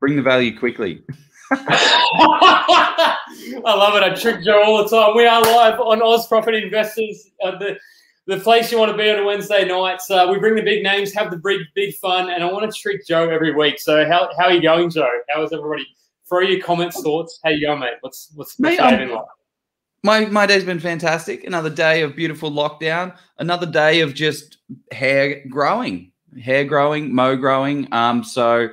Bring the value quickly. I love it. I trick Joe all the time. We are live on Aus Property Investors, the place you want to be on a Wednesday night. We bring the big names, have the big fun, and I want to trick Joe every week. So how are you going, Joe? How is everybody? Throw your comments, thoughts. How you going, mate? What's happening like? My day's been fantastic. Another day of beautiful lockdown. Another day of just hair growing, mow growing. So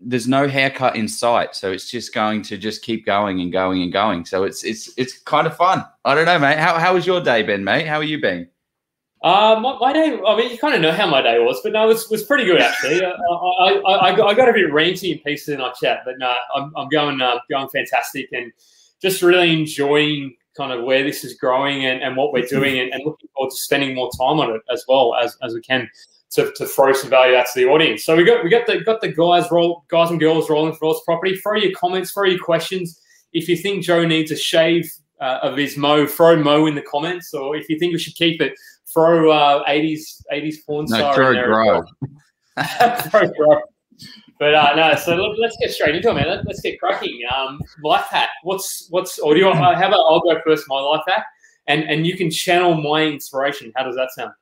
there's no haircut in sight. So it's just going to just keep going and going and going. So it's kind of fun. I don't know, mate. How was your day, Ben, mate? How are you been? My day, I mean, you kind of know how my day was, but no, it was pretty good, actually. I got a bit ranty in pieces in our chat, but no, I'm going fantastic and just really enjoying kind of where this is growing and what we're doing and looking forward to spending more time on it as well as we can to throw some value out to the audience. So we got the guys and girls rolling for Aus Property. Throw your comments, throw your questions. If you think Joe needs a shave of his mo, throw mo in the comments. Or if you think we should keep it, throw 80s porn star in there. Grow. Throw grow. But no, so let's get straight into it, man. Let's get cracking. Life hack. How about I'll go first, my life hack, and you can channel my inspiration. How does that sound?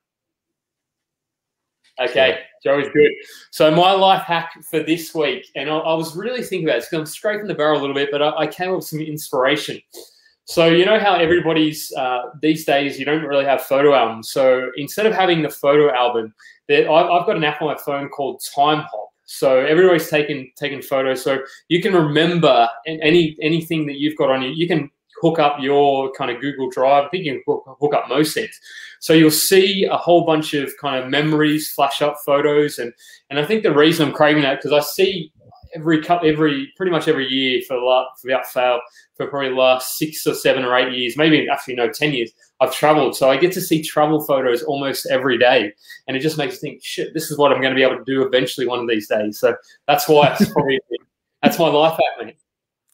Okay, sure. Joe is good. So my life hack for this week, and I was really thinking about it because I'm scraping the barrel a little bit, but I came up with some inspiration. So you know how everybody's these days you don't really have photo albums. So instead of having the photo album, I've got an app on my phone called Timehop. So everybody's taking photos. So you can remember anything that you've got on you. You can hook up your kind of Google Drive. I think you can hook up most things. So you'll see a whole bunch of kind of memories, flash up photos. And I think the reason I'm craving that because I see pretty much every year for probably the last 6 or 7 or 8 years, maybe actually no, 10 years, I've traveled. So I get to see travel photos almost every day. And it just makes you think, shit, this is what I'm going to be able to do eventually one of these days. So that's why it's probably, that's my life hack, man.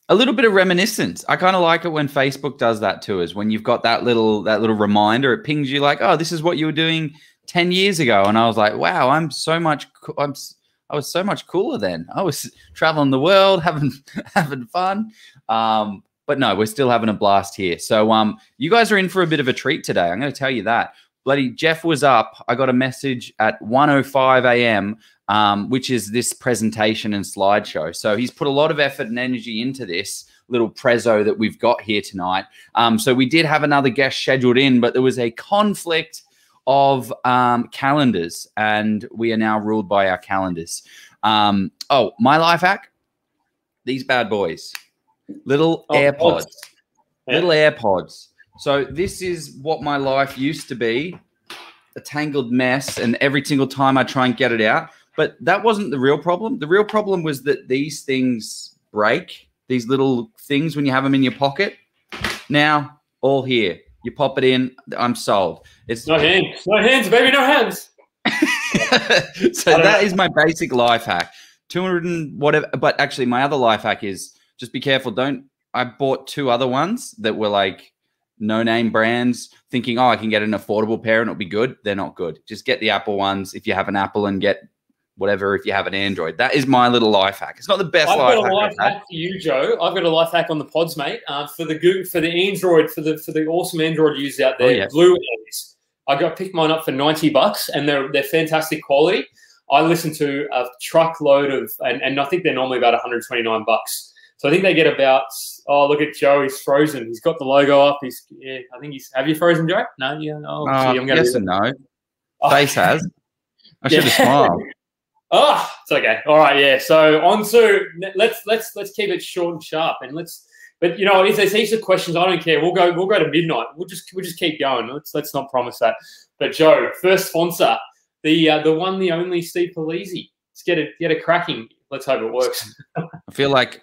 A little bit of reminiscence. I kind of like it when Facebook does that to us, when you've got that little reminder, it pings you like, oh, this is what you were doing 10 years ago. And I was like, wow, I was so much cooler then. I was traveling the world, having fun. But no, we're still having a blast here. So you guys are in for a bit of a treat today. I'm going to tell you that. Bloody Jeff was up. I got a message at 1:05 a.m., which is this presentation and slideshow. So he's put a lot of effort and energy into this little prezzo that we've got here tonight. So we did have another guest scheduled in, but there was a conflict of calendars, and we are now ruled by our calendars. Oh, my life hack, these bad boys, little AirPods. Yeah. Little AirPods. So this is what my life used to be, a tangled mess, and every single time I try and get it out. But that wasn't the real problem. The real problem was that these things break, these little things when you have them in your pocket. Now, all here. You pop it in, I'm sold. It's no hands. No hands, baby, no hands. So that is my basic life hack. 200 and whatever. But actually, my other life hack is just be careful. I bought 2 other ones that were like no-name brands thinking, oh, I can get an affordable pair and it'll be good. They're not good. Just get the Apple ones if you have an Apple and get whatever if you have an Android. That is my little life hack. It's not the best life hack for you, Joe. I've got a life hack on the pods, mate. For the Android, for the awesome Android users out there, oh, yeah. Blue Ends. I picked mine up for $90, and they're fantastic quality. I listen to a truckload of, and I think they're normally about $129. So I think they get about, oh, look at Joe, he's frozen. He's got the logo up. Have you frozen, Joe? No, yeah, no. Yes and no. Face has. I should have smiled. Oh, it's okay. All right, yeah. So on to let's keep it short and sharp, and But you know, if there's heaps of questions, I don't care. We'll go to midnight. We'll just keep going. Let's not promise that. But Joe, first sponsor, the one, the only Steve Polizzi. Let's get it cracking. Let's hope it works. I feel like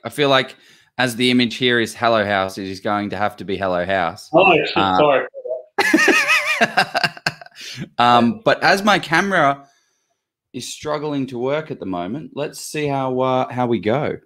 as the image here is Hello House, it is going to have to be Hello House. Oh, shit, sorry. But as my camera is struggling to work at the moment. Let's see how we go.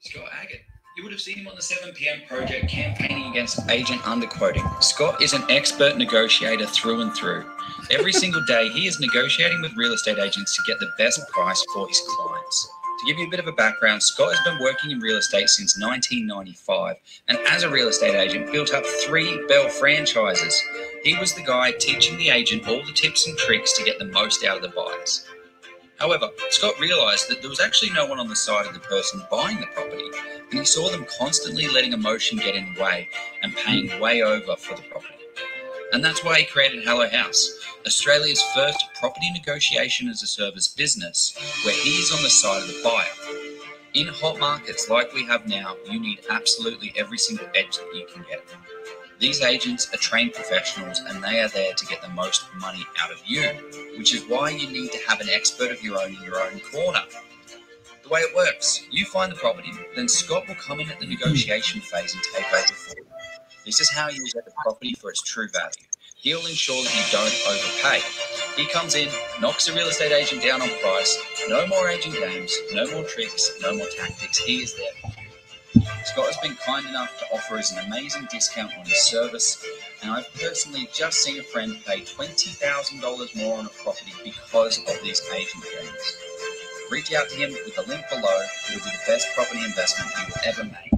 Scott Agate. You would have seen him on the 7 PM project campaigning against agent underquoting. Scott is an expert negotiator through and through. Every single day he is negotiating with real estate agents to get the best price for his clients. To give you a bit of a background, Scott has been working in real estate since 1995 and as a real estate agent built up 3 Bell franchises. He was the guy teaching the agent all the tips and tricks to get the most out of the buyers. However, Scott realised that there was actually no one on the side of the person buying the property, and he saw them constantly letting emotion get in the way and paying way over for the property. And that's why he created Hello House, Australia's first property negotiation as a service business, where he is on the side of the buyer. In hot markets like we have now, you need absolutely every single edge that you can get. These agents are trained professionals and they are there to get the most money out of you, which is why you need to have an expert of your own in your own corner. The way it works, you find the property, then Scott will come in at the negotiation phase and take over for you. This is how you will get the property for its true value. He'll ensure that you don't overpay. He comes in, knocks the real estate agent down on price. No more agent games, no more tricks, no more tactics. He is there. Scott has been kind enough to offer us an amazing discount on his service, and I've personally just seen a friend pay $20,000 more on a property because of these agent games. Reach out to him with the link below. It will be the best property investment you will ever make.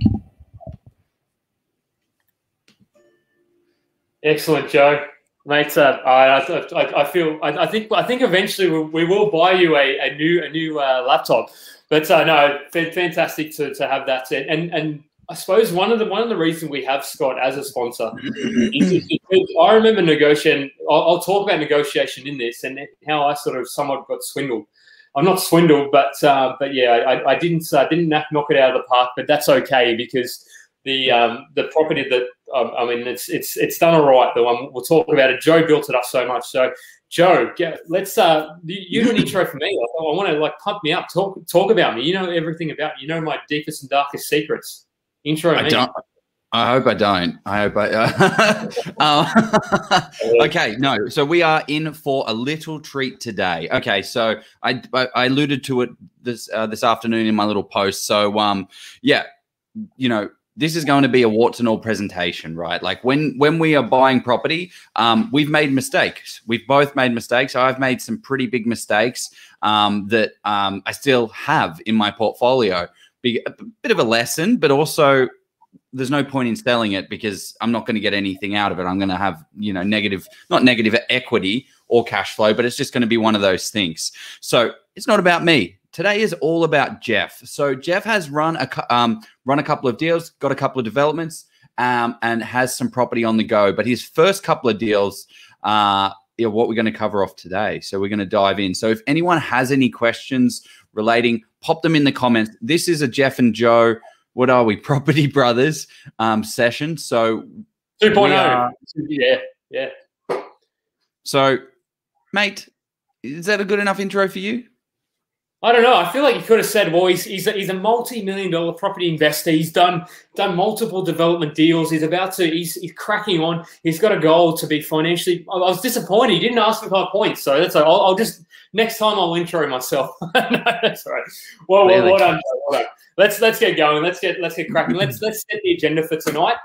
Excellent, Joe. Mate, I think eventually we will buy you a new laptop. But no, fantastic to have that. And I suppose one of the reasons we have Scott as a sponsor is because I remember negotiating. I'll talk about negotiation in this and how I sort of somewhat got swindled. I'm not swindled, but yeah, I didn't knock it out of the park. But that's okay because the property that I mean, it's done all right. The one we'll talk about it. Joe built it up so much. So Joe, let's you do an intro for me. I want to pump me up. Talk about me. You know everything about me. You know my deepest and darkest secrets. Intro. I hope I don't. I hope I. Okay, no. So we are in for a little treat today. Okay, so I alluded to it this afternoon in my little post. So yeah, you know. This is going to be a warts and all presentation, right? Like when we are buying property, we've made mistakes. We've both made mistakes. I've made some pretty big mistakes that I still have in my portfolio. A bit of a lesson, but also there's no point in selling it because I'm not going to get anything out of it. I'm going to have, you know, not negative equity or cash flow, but it's just going to be one of those things. So it's not about me. Today is all about Jef. So Jef has run a couple of deals, got a couple of developments, and has some property on the go. But his first couple of deals are what we're going to cover off today. So we're going to dive in. So if anyone has any questions relating, pop them in the comments. This is a Jef and Joe, what are we, Property Brothers session. So 2.0. Yeah. So, mate, is that a good enough intro for you? I don't know. I feel like you could have said, well, he's a multi-million-dollar property investor. He's done multiple development deals. He's cracking on. He's got a goal to be financially. I was disappointed. He didn't ask for 5 points. So that's like, I'll just, next time I'll intro myself. No, that's all right. Well, really well done. Let's get going. Let's get cracking. Let's set the agenda for tonight.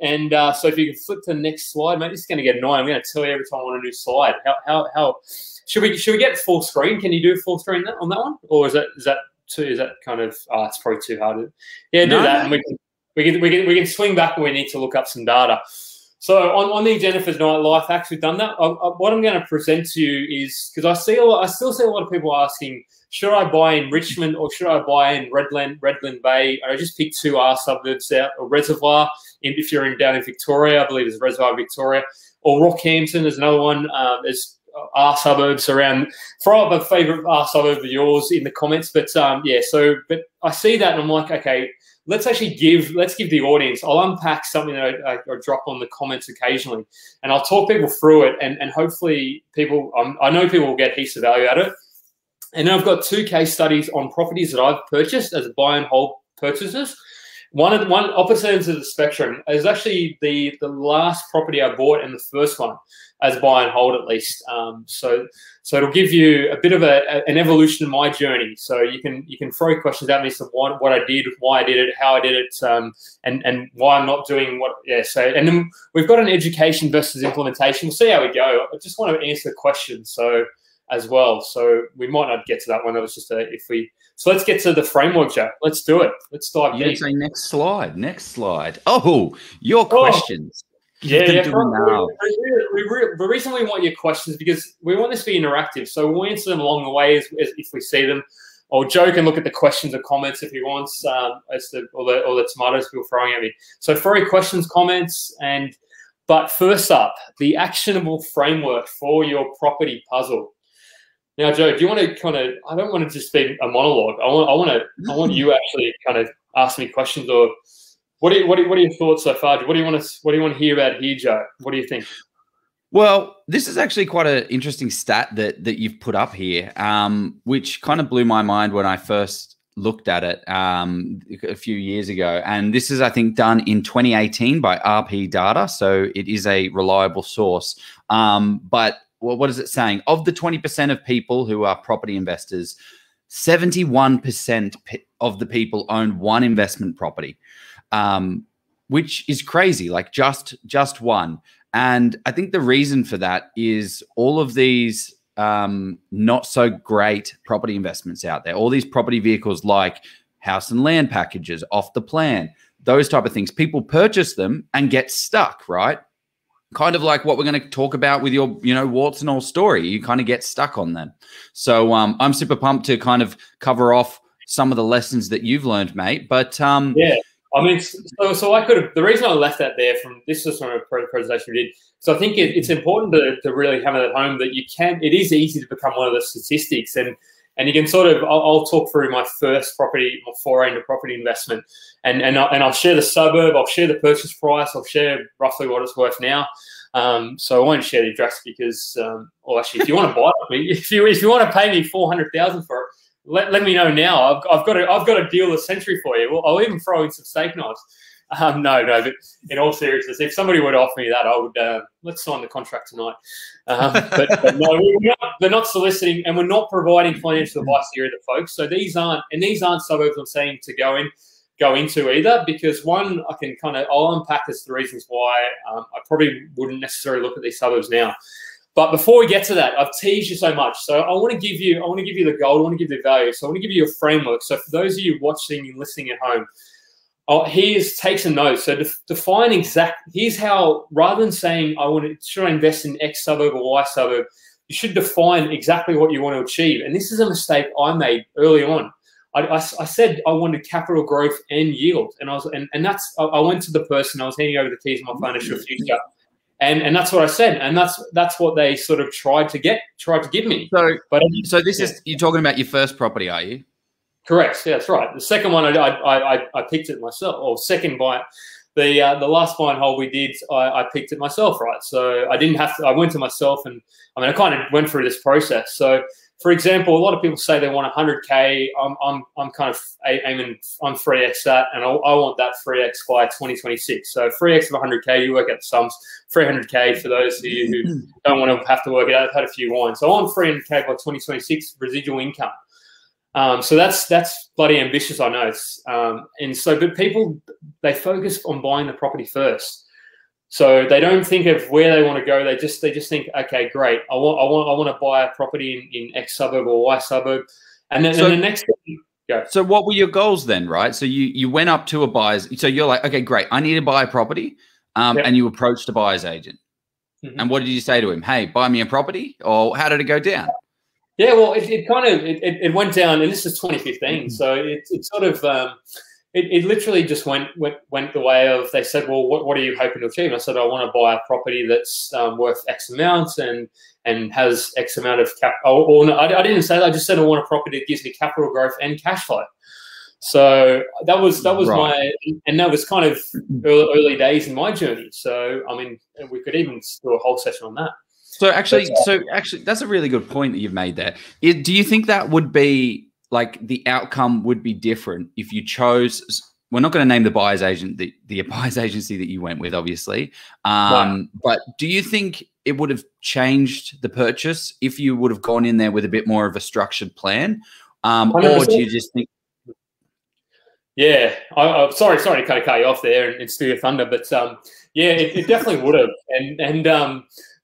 And so if you can flip to the next slide, mate, it's going to get annoying. I'm going to tell you every time I want a new slide. How Should we get full screen? Can you do full screen on that one, or is that kind of it's probably too hard to, yeah, do no, that, no. And we can swing back when we need to look up some data. So on the agenda for tonight, life hacks, we've done that. What I'm going to present to you is because I still see a lot of people asking, should I buy in Richmond or should I buy in Redland Bay? I just picked 2 R suburbs out, or Reservoir, if you're down in Victoria, I believe it's Reservoir, Victoria, or Rockhampton. There's another one. There's our suburbs around. Throw up a favorite our suburb of yours in the comments, but yeah. So, but I see that and I'm like, okay, let's give the audience. I'll unpack something that I drop on the comments occasionally, and I'll talk people through it, and hopefully people, I know people will get heaps of value out of it. And then I've got 2 case studies on properties that I've purchased as buy and hold purchases. One opposite ends of the spectrum is actually the last property I bought and the first one as buy and hold, at least. So it'll give you a bit of an evolution in my journey. So you can throw questions at me, so what I did, why I did it, how I did it, and why I'm not doing what. Yeah. So and then we've got an education versus implementation. We'll see how we go. I just want to answer questions. So as well. So we might not get to that one. That was just if we So let's get to the framework, Joe. Let's do it. Let's dive in. Say next slide. Next slide. Oh, your questions. We recently want your questions because we want this to be interactive. So we'll answer them along the way as if we see them. Or Joe can look at the questions or comments if he wants, or the tomatoes people throwing at me. So throw your questions, comments, but first up, the actionable framework for your property puzzle. Now, Joe, do you want to kind of? I don't want to just be a monologue. I want you actually kind of ask me questions. Or what are your thoughts so far? What do you want to hear about here, Joe? What do you think? Well, this is actually quite an interesting stat that you've put up here, which kind of blew my mind when I first looked at it a few years ago. And this is, I think, done in 2018 by RP Data, so it is a reliable source. But what is it saying? Of the 20% of people who are property investors, 71% of the people own one investment property, which is crazy, like just one. And I think the reason for that is all of these not so great property investments out there, all these property vehicles like house and land packages, off the plan, those type of things. People purchase them and get stuck, right? Kind of like what we're going to talk about with your, warts and all story. You kind of get stuck on them. So I'm super pumped to kind of cover off some of the lessons that you've learned, mate. But yeah. I mean, so I could have, the reason I left that there from this is from a presentation we did. So I think it's important to really hammer that home that you can, it is easy to become one of the statistics, and you can sort of, I'll talk through my first property, my foray into property investment, and I'll share the suburb, I'll share the purchase price, I'll share roughly what it's worth now. So I won't share the address because, well, actually, if you want to buy it, if you want to pay me $400,000 for it, let me know now. I've got a deal of the century for you. Well, I'll even throw in some steak knives. No, but in all seriousness, if somebody would offer me that, I would. Let's sign the contract tonight. But no, they're not soliciting, and we're not providing financial advice here, either, folks. So these aren't suburbs I'm saying to go into either, because one, I'll unpack this, the reasons why I probably wouldn't necessarily look at these suburbs now. But before we get to that, I've teased you so much. So I want to give you the gold, I want to give you the value. So I want to give you a framework. So for those of you watching and listening at home, take some notes. So define exact, here's how, rather than saying should I invest in X suburb or Y suburb, you should define exactly what you want to achieve. And this is a mistake I made early on. I said I wanted capital growth and yield. And I went to the person, I was handing over the keys of my financial future. And that's what I said, and that's what they sort of tried to give me. So this is, you're talking about your first property, are you? Correct. Yeah, that's right. The second one I picked it myself, or second buy. The last buy and hold we did, I picked it myself, right? So I didn't have to. I went to myself, and I mean I kind of went through this process. So for example, a lot of people say they want 100K. I'm kind of aiming on 3x that, and I want that 3x by 2026. So 3x of 100K, you work out the sums. 300K for those of you who don't want to have to work it out. I've had a few wines. So I want 300K by 2026 residual income. So that's bloody ambitious, I know. But people, they focus on buying the property first. So they don't think of where they want to go. They just think, okay, great. I want to buy a property in X suburb or Y suburb, and then the next thing. Go. So what were your goals then, right? So you went up to a buyer's. So you're like, okay, great. I need to buy a property, yep. And you approached the buyer's agent. Mm-hmm. And what did you say to him? Hey, buy me a property, or how did it go down? Yeah, well, it went down, and this is 2015, mm-hmm. So it's sort of. It literally just went the way of, they said, well, what are you hoping to achieve? And I said, I want to buy a property that's worth X amount and has X amount of cap. Or no, I didn't say that. I just said I want a property that gives me capital growth and cash flow. So that was right. That was kind of early days in my journey. So, I mean, we could even do a whole session on that. So actually, that's a really good point that you've made there. Do you think that would be, like the outcome would be different if you chose, we're not going to name the buyer's agent, the buyer's agency that you went with, obviously. But do you think it would have changed the purchase if you would have gone in there with a bit more of a structured plan? Or do you just think? Yeah, sorry to kind of cut you off there and steal your thunder, but yeah, it definitely would have.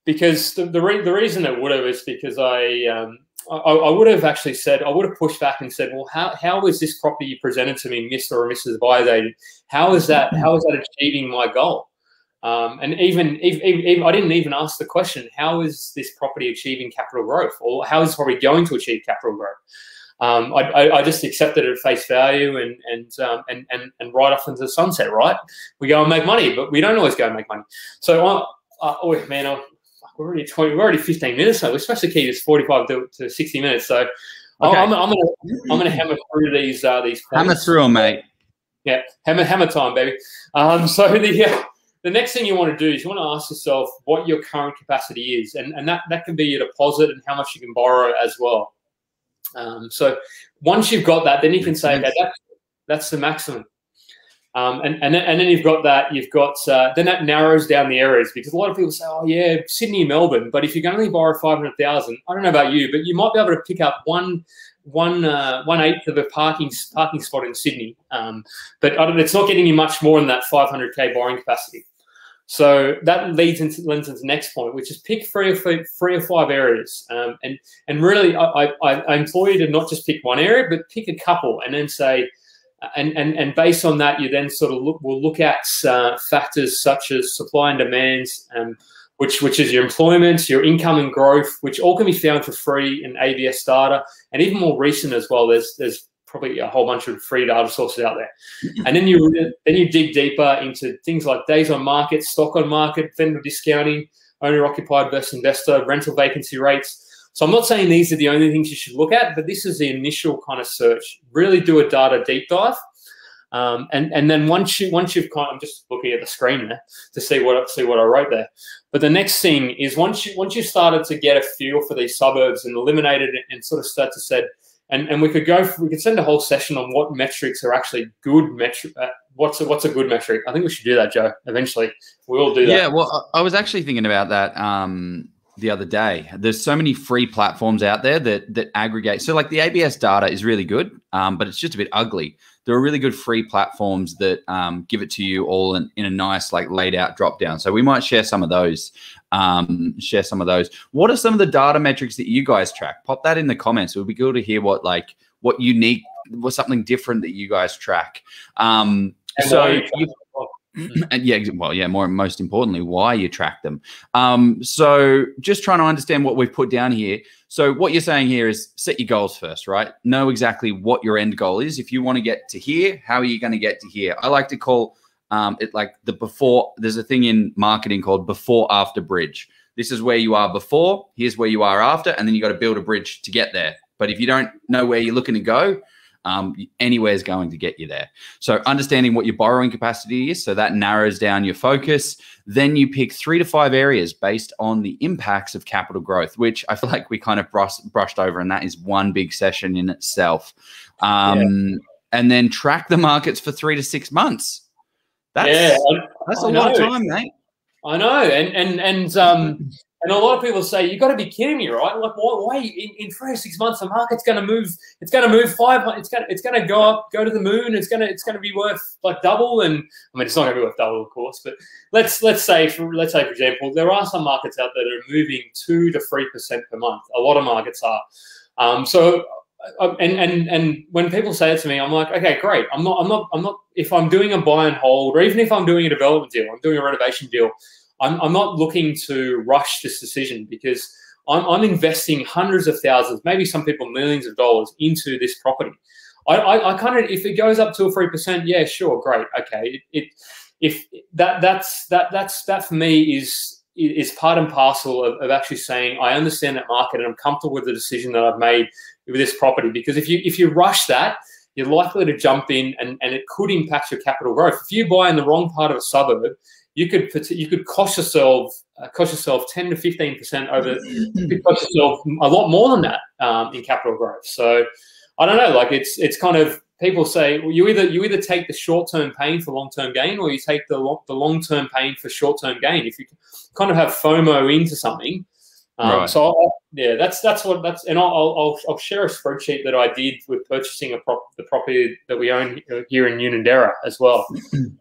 Because the reason it would have is because I would have actually said, I would have pushed back and said, well, how is this property presented to me, Mr. or Mrs. Buyer's agent? How is that achieving my goal? And even I didn't even ask the question, how is this property achieving capital growth, or how is this property going to achieve capital growth? I just accepted it at face value and right off into the sunset, right? We go and make money, but we don't always go and make money. So, oh man, we're already 20, we're already 15 minutes. So we're supposed to keep this 45 to 60 minutes. So okay. I'm gonna hammer through these points. Hammer through them, mate. Yeah, hammer time, baby. So the next thing you want to do is you want to ask yourself what your current capacity is, and that can be your deposit and how much you can borrow as well. So once you've got that, then you can say, okay, that's the maximum. And then you've got that, then that narrows down the areas, because a lot of people say, oh yeah, Sydney and Melbourne, but if you can only borrow 500,000, I don't know about you, but you might be able to pick up one eighth of a parking spot in Sydney. But it's not getting you much more than that 500K borrowing capacity. So that leads into the next point, which is pick three or five areas, and really I implore you to not just pick one area, but pick a couple, and then say, and based on that, you then sort of will look at factors such as supply and demands, which is your employment, your income and growth, which all can be found for free in ABS data, and even more recent as well. There's probably a whole bunch of free data sources out there. And then you dig deeper into things like days on market, stock on market, vendor discounting, owner-occupied versus investor, rental vacancy rates. So I'm not saying these are the only things you should look at, but this is the initial kind of search. Really do a data deep dive. And then once you've kind of, I'm just looking at the screen there to see what I wrote there. But the next thing is once you've started to get a feel for these suburbs and eliminated it and sort of start to said, and we could send a whole session on what metrics are actually good metric. What's a good metric? I think we should do that, Joe. Eventually, we'll do that. Yeah. Well, I was actually thinking about that the other day. There's so many free platforms out there that aggregate. So like the ABS data is really good, but it's just a bit ugly. There are really good free platforms that give it to you all in a nice like laid out drop down. So we might share some of those. What are some of the data metrics that you guys track? Pop that in the comments. It would be good to hear what something different that you guys track. Most importantly, why you track them. So just trying to understand what we've put down here. So what you're saying here is set your goals first, right? Know exactly what your end goal is. If you want to get to here, how are you going to get to here? I like to call it like the before. There's a thing in marketing called before after bridge. This is where you are before, here's where you are after, and then you got to build a bridge to get there. But if you don't know where you're looking to go, anywhere is going to get you there. So understanding what your borrowing capacity is, so that narrows down your focus. Then you pick 3 to 5 areas based on the impacts of capital growth, which I feel like we kind of brushed over, and that is one big session in itself. And then track the markets for 3 to 6 months. That's a lot of time, mate. I know, and a lot of people say, you've got to be kidding me, right? Like, why in 3 or 6 months the market's going to move? It's going to move it's going to go up, go to the moon. It's going to be worth like double, and I mean, it's not going to be worth double, of course. But let's say for example, there are some markets out there that are moving 2 to 3% per month. A lot of markets are. So when people say it to me, I'm like, okay, great. I'm not. If I'm doing a buy and hold, or even if I'm doing a development deal, I'm doing a renovation deal, I'm not looking to rush this decision, because I'm investing hundreds of thousands, maybe some people millions of dollars into this property. I kind of, if it goes up 2 or 3%, yeah, sure, great, okay. That for me is part and parcel of actually saying I understand that market and I'm comfortable with the decision that I've made with this property. Because if you rush that, you're likely to jump in and it could impact your capital growth. If you buy in the wrong part of a suburb, you could cost yourself 10 to 15% over. You could cost yourself a lot more than that in capital growth. So I don't know. Like it's kind of, people say, well, you either take the short term pain for long term gain, or you take the long term pain for short term gain. If you kind of have FOMO into something, right. So that's what. And I'll share a spreadsheet that I did with purchasing the property that we own here in Unanderra as well.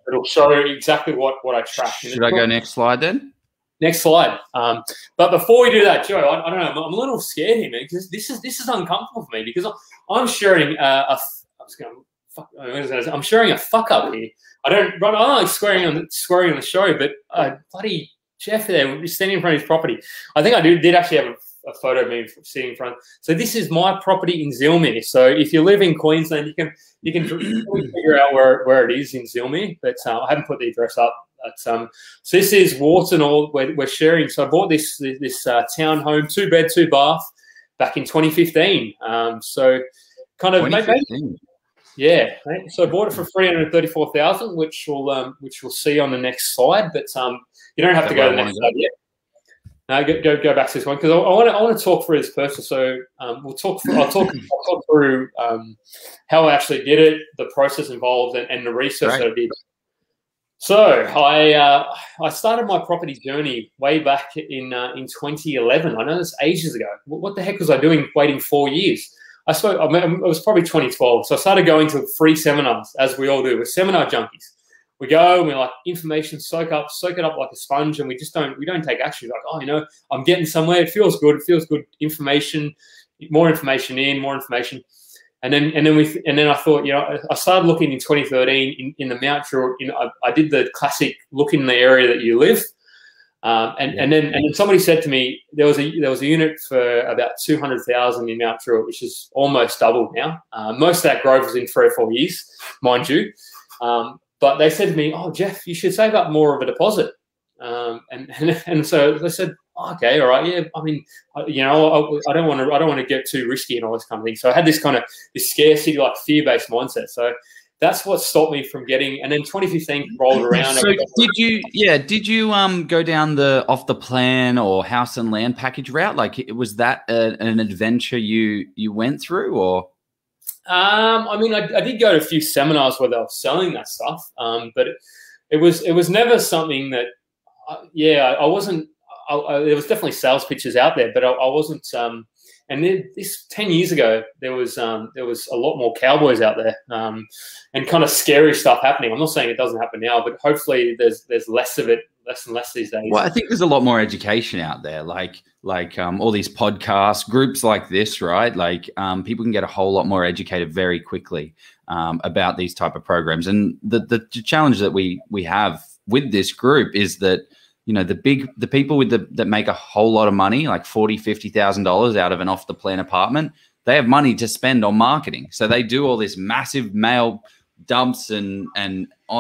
It'll show exactly what I track. Should I go next slide then? Next slide. But before we do that, Joe, I don't know, I'm a little scared here, man, because this is uncomfortable for me, because I'm sharing I'm sharing a fuck up here. I don't like swearing on the show, but bloody Jef there was standing in front of his property. I think I did actually have a photo of me sitting in front. So this is my property in Zilmere. So if you live in Queensland, you can figure out where it is in Zilmere. But I haven't put the address up. But, so this is Warton, we're sharing. So I bought this townhome, 2-bed, 2-bath, back in 2015. So kind of maybe. Yeah, so I bought it for $334,000, which we'll see on the next slide. But you don't have to go to the next slide yet. No, go back to this one, because I want to talk through this purchase. So I'll talk through how I actually did it, the process involved, and the research that I did. So I started my property journey way back in 2011. I know that's ages ago. What the heck was I doing waiting 4 years? It was probably 2012. So I started going to free seminars, as we all do. We're seminar junkies. We go and we like information, soak it up like a sponge, and we don't take action. We're like, oh, you know, I'm getting somewhere. It feels good. More information. And then I thought, you know, I started looking in 2013 in the Mount Druitt. I did the classic look in the area that you live. And then somebody said to me, there was a unit for about 200,000 in Mount Druitt, which is almost doubled now. Most of that growth was in 3 or 4 years, mind you. But they said to me, oh, Jef, you should save up more of a deposit. And so I said, oh, okay, all right, yeah. I mean, you know, I don't want to get too risky and all this kind of thing. So I had this kind of scarcity, like fear-based mindset. So that's what stopped me from getting. And then 2015 rolled around. So did you go down the off the plan or house and land package route? Like, was that an adventure you went through, or? I mean, I did go to a few seminars where they were selling that stuff, but it was never something that. I wasn't. There was definitely sales pitches out there, but I wasn't. And then this 10 years ago, there was a lot more cowboys out there, and kind of scary stuff happening. I'm not saying it doesn't happen now, but hopefully there's less of it, less and less these days. Well, I think there's a lot more education out there, like all these podcasts, groups like this, right? Like people can get a whole lot more educated very quickly about these type of programs. And the challenge that we have with this group is that, you know, the people that make a whole lot of money, like $40,000-$50,000 out of an off the plan apartment, they have money to spend on marketing. So they do all this massive mail dumps and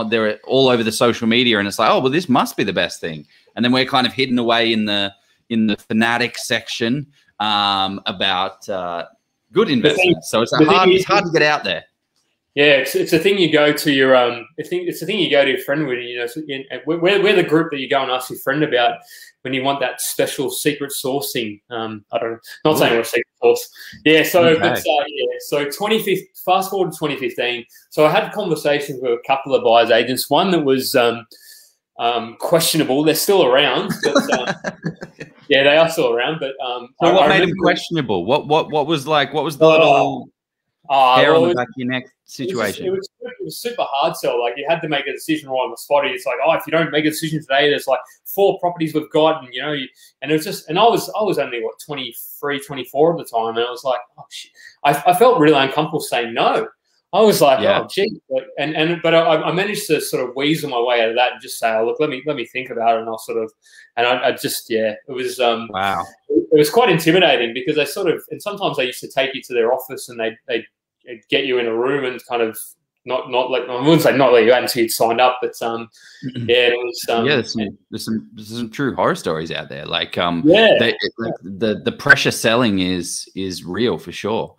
they're all over the social media, and it's like, oh, well, this must be the best thing. And then we're kind of hidden away in the fanatic section about good investments. So it's hard to get out there. Yeah, it's a thing you go to your it's a thing you go to your friend with, you know. We're the group that you go and ask your friend about when you want that special secret sauce thing. I don't know, not saying we're secret sauce. Yeah. So okay. So 2015. Fast forward to 2015. So I had conversations with a couple of buyers agents. One that was questionable. They're still around. But, yeah, they are still around. But so what made them questionable? What was like? What was the little hair on the back of your neck situation? It was super hard sell. Like, you had to make a decision right on the spot. It's like, oh, if you don't make a decision today, there's like 4 properties we've got, and you know, and it was just, and I was only what 23, 24 at the time, and I was like, oh shit, I felt really uncomfortable saying no. I was like, oh gee, but I managed to sort of weasel my way out of that and just say, oh look, let me think about it, and I'll sort of, and it was wow, it was quite intimidating, because they sort of, and sometimes they used to take you to their office and they get you in a room and kind of not let, I wouldn't say not let you out until you'd signed up, but yeah, it was there's some true horror stories out there. Like the pressure selling is real for sure.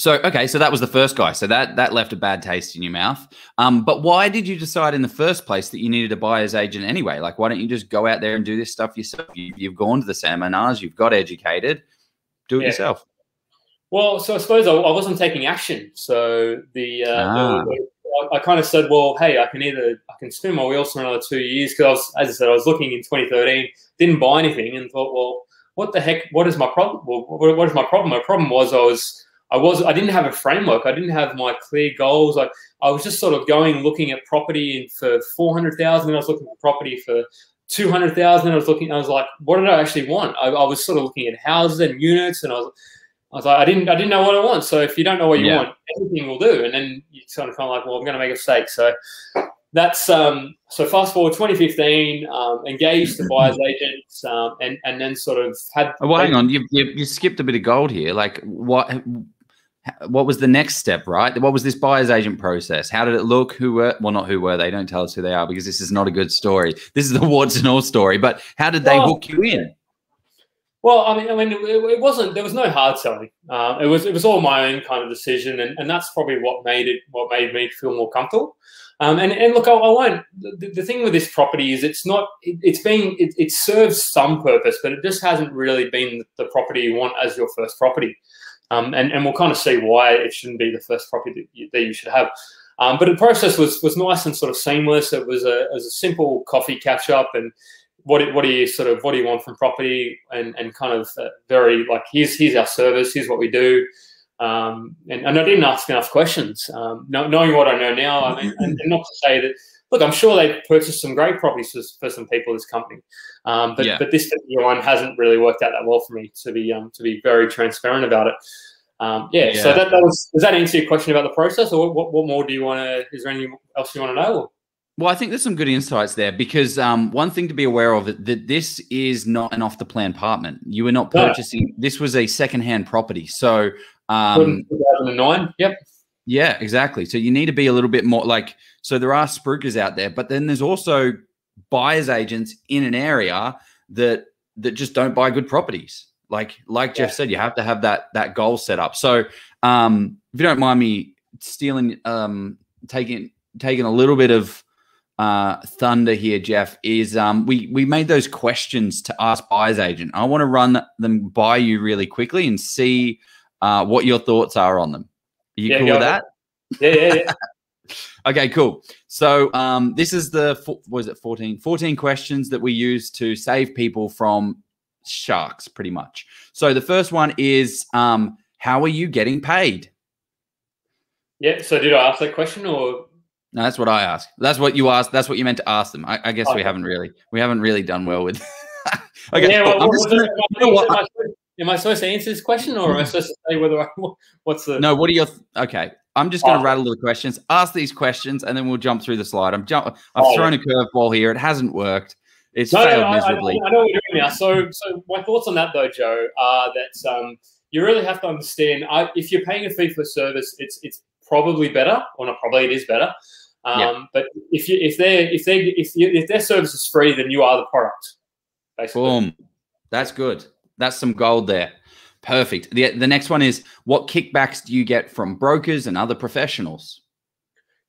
So okay, so that was the first guy. So that left a bad taste in your mouth. But why did you decide in the first place that you needed a buyer's agent anyway? Like, why don't you just go out there and do this stuff yourself? You've gone to the seminars, you've got educated, do it yourself. Well, so I suppose I wasn't taking action. So I kind of said, well, hey, I can spin my wheels for another 2 years, because as I said, I was looking in 2013, didn't buy anything, and thought, well, what the heck? What is my problem? Well, what is my problem? My problem was I didn't have a framework. I didn't have my clear goals. I was just sort of going looking at property for $400,000. I was looking for property for 200,000. I was like, what did I actually want? I was sort of looking at houses and units, and I was like, I didn't know what I want. So if you don't know what you want, everything will do. And then you sort of kind of like, well, I'm going to make a mistake. So that's so fast forward 2015, engaged the buyer's agents, and then sort of had. Well, hang on, you skipped a bit of gold here. Like what was the next step, right? What was this buyer's agent process? How did it look? Who were, well, not who were they? Don't tell us who they are, because this is not a good story. This is the warts and all story. But how did they hook you in? Well, I mean, it wasn't. There was no hard selling. It was all my own kind of decision, and that's probably what made me feel more comfortable. And look, I won't. The thing with this property is it serves some purpose, but it just hasn't really been the property you want as your first property. And we'll kind of see why it shouldn't be the first property that you should have. But the process was nice and sort of seamless. It was a simple coffee catch up and. What do you want from property, and kind of very like, here's our service, here's what we do, and I didn't ask enough questions. Knowing what I know now, I mean, and not to say that, look, I'm sure they purchased some great properties for some people in this company, but this particular one hasn't really worked out that well for me to be very transparent about it. So that was. Does that answer your question about the process, or what more do you want to? Is there anything else you want to know? Or? Well, I think there's some good insights there, because one thing to be aware of, that this is not an off-the-plan apartment. You were not purchasing. No. This was a second-hand property. So 2009, yep. Yeah, exactly. So you need to be a little bit more like, so there are spookers out there, but then there's also buyer's agents in an area that just don't buy good properties. Like Jeff said, you have to have that goal set up. So if you don't mind me stealing, taking a little bit of thunder here, Jeff, is we made those questions to ask buyer's agent. I want to run them by you really quickly and see what your thoughts are on them. Are you cool with that? Yeah. Okay, cool. So this is the 14 questions that we use to save people from sharks, pretty much. So the first one is how are you getting paid? Yeah. So did I ask that question, or? No, that's what I asked. That's what you asked. That's what you meant to ask them. I guess we haven't really done well with. Okay. Yeah, well, am I supposed to answer this question, or am I supposed to say whether I? What's the? No. What are your? Okay. I'm just going to rattle the questions. Ask these questions, and then we'll jump through the slide. I've thrown a curveball here. It hasn't worked. It's failed miserably. I know what you're doing now. So my thoughts on that though, Joe, are that you really have to understand. If you're paying a fee for service, it's probably better, or not probably, it is better. But if their service is free, then you are the product. Basically. Boom. That's good. That's some gold there. Perfect. The next one is, what kickbacks do you get from brokers and other professionals?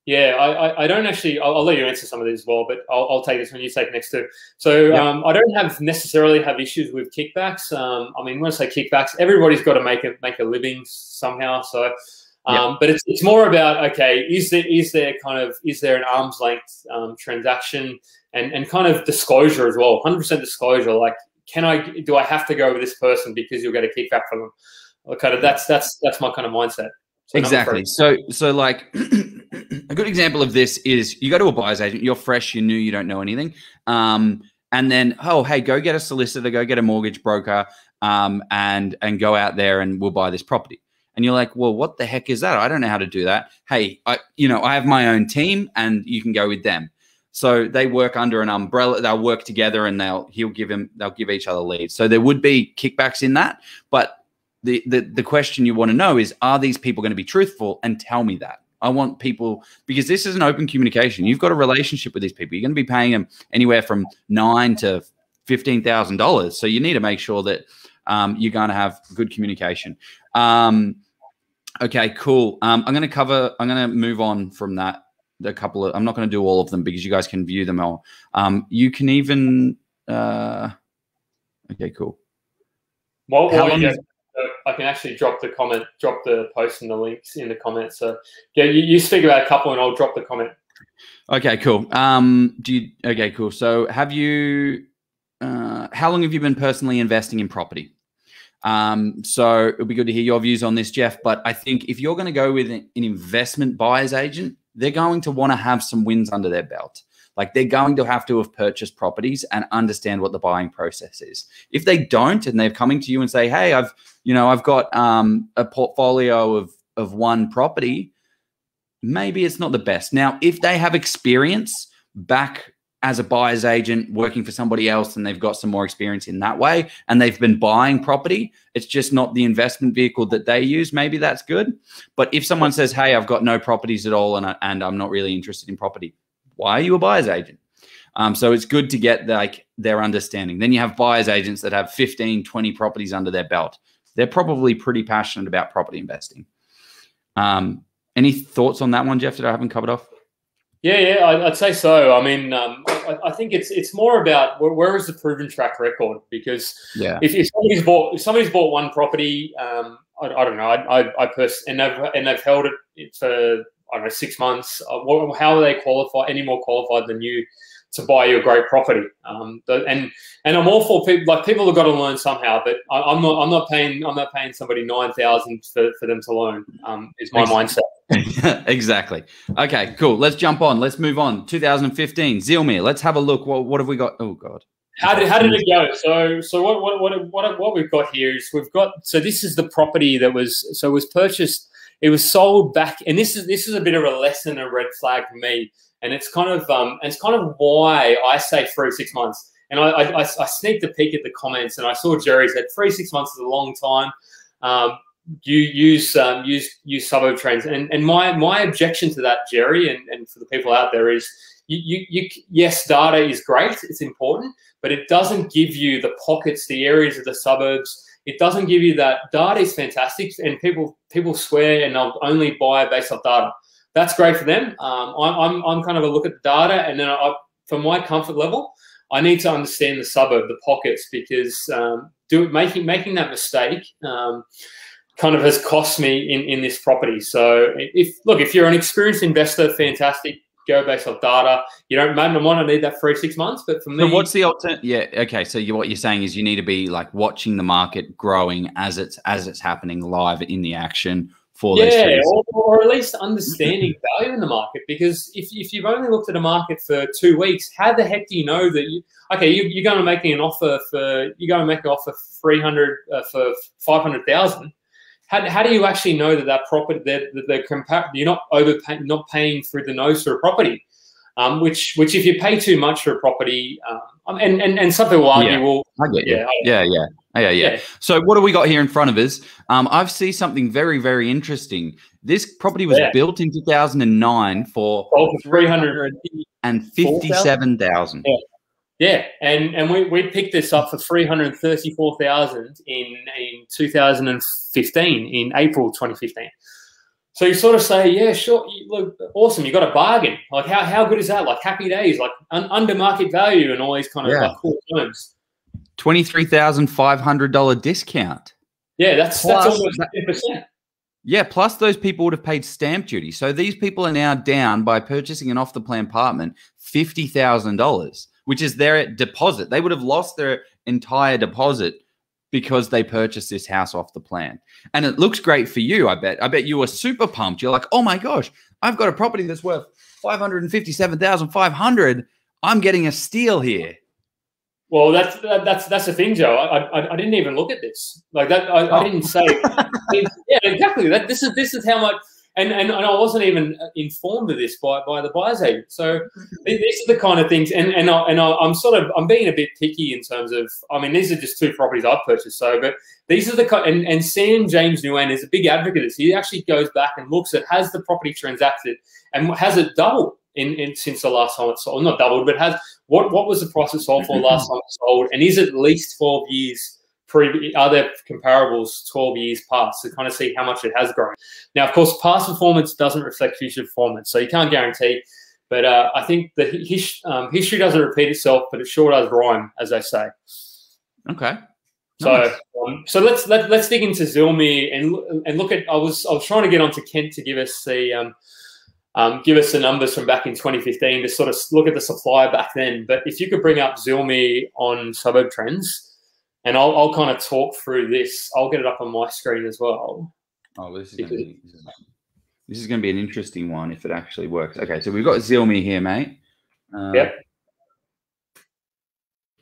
Yeah, I don't actually. I'll let you answer some of these as well, but I'll take this one. You take next two. So I don't necessarily have issues with kickbacks. I mean, when I say kickbacks, everybody's got to make a living somehow. So. But it's more about, okay, is there an arm's length transaction and kind of disclosure as well, 100% disclosure. Like, do I have to go with this person because you'll get a kickback from them? Okay, that's my kind of mindset. So exactly. So like a good example of this is you go to a buyer's agent, you're fresh, you're new, you don't know anything, and then hey, go get a solicitor, go get a mortgage broker, and go out there and we'll buy this property. And you're like, well, what the heck is that? I don't know how to do that. Hey, I have my own team, and you can go with them. So they work under an umbrella. They'll work together, and they'll give each other leads. So there would be kickbacks in that. But the question you want to know is, are these people going to be truthful and tell me that? I want people, because this is an open communication. You've got a relationship with these people. You're going to be paying them anywhere from $9,000 to $15,000. So you need to make sure that you're going to have good communication. Okay, cool. I'm going to move on from that. I'm not going to do all of them because you guys can view them all. You can even, okay, cool. Well, I can actually drop the post and the links in the comments. So yeah, you speak about a couple and I'll drop the comment. Okay, cool. Okay, cool. So how long have you been personally investing in property? So it'll be good to hear your views on this, Jeff, but I think if you're going to go with an investment buyer's agent, they're going to want to have some wins under their belt. Like, they're going to have purchased properties and understand what the buying process is. If they don't, and they're coming to you and say, hey, I've got a portfolio of one property, maybe it's not the best. Now, if they have experience back as a buyer's agent working for somebody else, and they've got some more experience in that way, and they've been buying property, it's just not the investment vehicle that they use, maybe that's good. But if someone says, hey, I've got no properties at all, and I'm not really interested in property, why are you a buyer's agent? So it's good to get like their understanding. Then you have buyer's agents that have 15, 20 properties under their belt. They're probably pretty passionate about property investing. Any thoughts on that one, Jeff, that I haven't covered off? Yeah, I'd say so. I mean, I think it's more about where is the proven track record? Because if somebody's bought one property, I don't know, I personally, and they've held it for, I don't know, 6 months. How are they any more qualified than you to buy your great property? And I'm all for people. Like, people have got to learn somehow. But I'm not paying somebody $9,000 for them to learn. Is my mindset. Exactly. Okay, cool. Let's jump on. Let's move on. 2015, Zilmere. Let's have a look. What have we got? Oh God. How did it go? So what we've got here is this is the property that was purchased. It was sold back, and this is a bit of a lesson, a red flag for me, and it's kind of why I say 3 to 6 months. And I sneaked a peek at the comments, and I saw Jerry said 3 to 6 months is a long time. You use suburb trains, and my objection to that, Jerry, and for the people out there, is yes, data is great, it's important, but it doesn't give you the pockets, the areas of the suburbs. It doesn't give you that. Data is fantastic, and people swear and they'll only buy based off data. That's great for them. I'm kind of a look at the data, and then for my comfort level, I need to understand the suburb, the pockets, because making that mistake kind of has cost me in this property. So if you're an experienced investor, fantastic, go based off data. You don't want to need that 3 to 6 months, but for me. So what's the alternative? Yeah, okay. So what you're saying is you need to be like watching the market growing as it's happening live in the action for those trades. Yeah, or at least understanding value in the market, because if you've only looked at a market for 2 weeks, how the heck do you know that you're going to make an offer for 300 for 500,000? How do you actually know that property, that you're not overpaying, not paying through the nose for a property? Which if you pay too much for a property, and some people argue, yeah. So what do we got here in front of us? I've seen something very, very interesting. This property was built in 2009 for $357,000. Yeah, and we picked this up for $334,000 in 2015, in April 2015. So you sort of say, yeah, sure, look, awesome, you got a bargain. Like, how good is that? Like, happy days, like under market value, and all these kind of like, cool terms. $23,500 discount. Yeah, that's almost 10%. Yeah, plus those people would have paid stamp duty. So these people are now down, by purchasing an off the plan apartment, $50,000. Which is their deposit. They would have lost their entire deposit because they purchased this house off the plan. And it looks great for you, I bet. I bet you were super pumped. You're like, oh my gosh, I've got a property that's worth $557,500. I'm getting a steal here. Well, that's the thing, Joe. I didn't even look at this. Like that, I didn't say. Yeah, exactly. That this is how much. And I wasn't even informed of this by the buyer's agent. So these are the kind of things. And I'm being a bit picky in terms of, I mean, these are just two properties I've purchased. So, but these are the kind. And Sam James Nguyen is a big advocate of this. He actually goes back and looks at, has the property transacted, and has it doubled since the last time it sold? Not doubled, but has what was the price it sold for last time it sold? And is it at least 12 years? Are there comparables 12 years past to kind of see how much it has grown? Now, of course, past performance doesn't reflect future performance, so you can't guarantee. But I think that history doesn't repeat itself, but it sure does rhyme, as they say. Okay. Nice. So let's dig into Zilmere and look at. I was trying to get onto Kent to give us the numbers from back in 2015 to sort of look at the supply back then. But if you could bring up Zilmere on Suburb Trends. And I'll kind of talk through this. I'll get it up on my screen as well. Oh, this is going to be an interesting one if it actually works. Okay, so we've got Zilmere here, mate. Yep.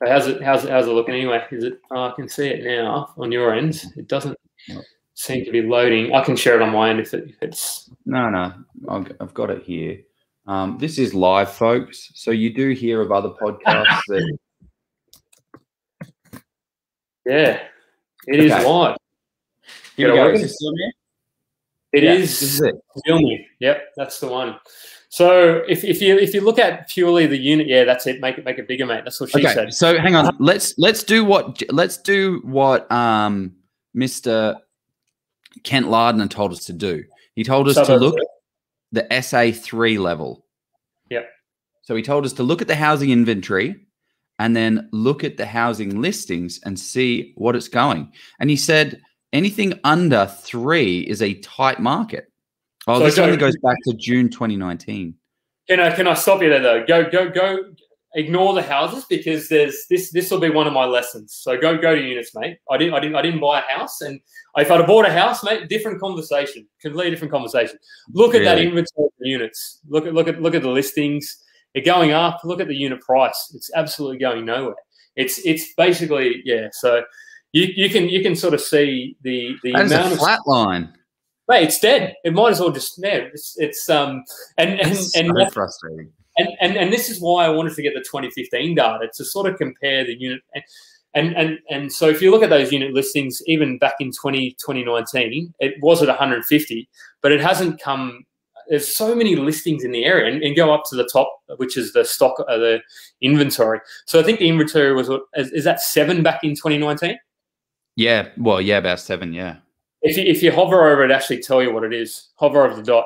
So how's it looking anyway? Is it? Oh, I can see it now on your end. It doesn't seem to be loading. I can share it on my end if it's. No, I've got it here. This is live, folks. So you do hear of other podcasts that. Yeah, it is live. Here we go. Is this Zilmere? It is Zilmere. Yep, that's the one. So if you look at purely the unit, yeah, that's it. Make it bigger, mate. That's what she said. So hang on. Let's do what Mr. Kent Lardner told us to do. He told us to look at the SA3 level. Yep. So he told us to look at the housing inventory and then look at the housing listings and see what it's going. And he said anything under 3 is a tight market. Oh, so this only goes back to June 2019. Can I stop you there though? Go. Ignore the houses because there's this will be one of my lessons. So go to units, mate. I didn't buy a house, and if I'd have bought a house, mate, different conversation, completely different conversation. Look at that inventory of units. Look at the listings. They're going up. Look at the unit price. It's absolutely going nowhere. It's basically So you can sort of see the amount of flat line. Mate, it's dead. It might as well just It's so frustrating. And this is why I wanted to get the 2015 data to sort of compare the unit and so if you look at those unit listings, even back in 2019, it was at 150, but it hasn't come. There's so many listings in the area, and go up to the top, which is the stock, the inventory. So I think the inventory was is that 7 back in 2019? Yeah, well, yeah, about 7, yeah. If you hover over it, actually tell you what it is. Hover over the dot.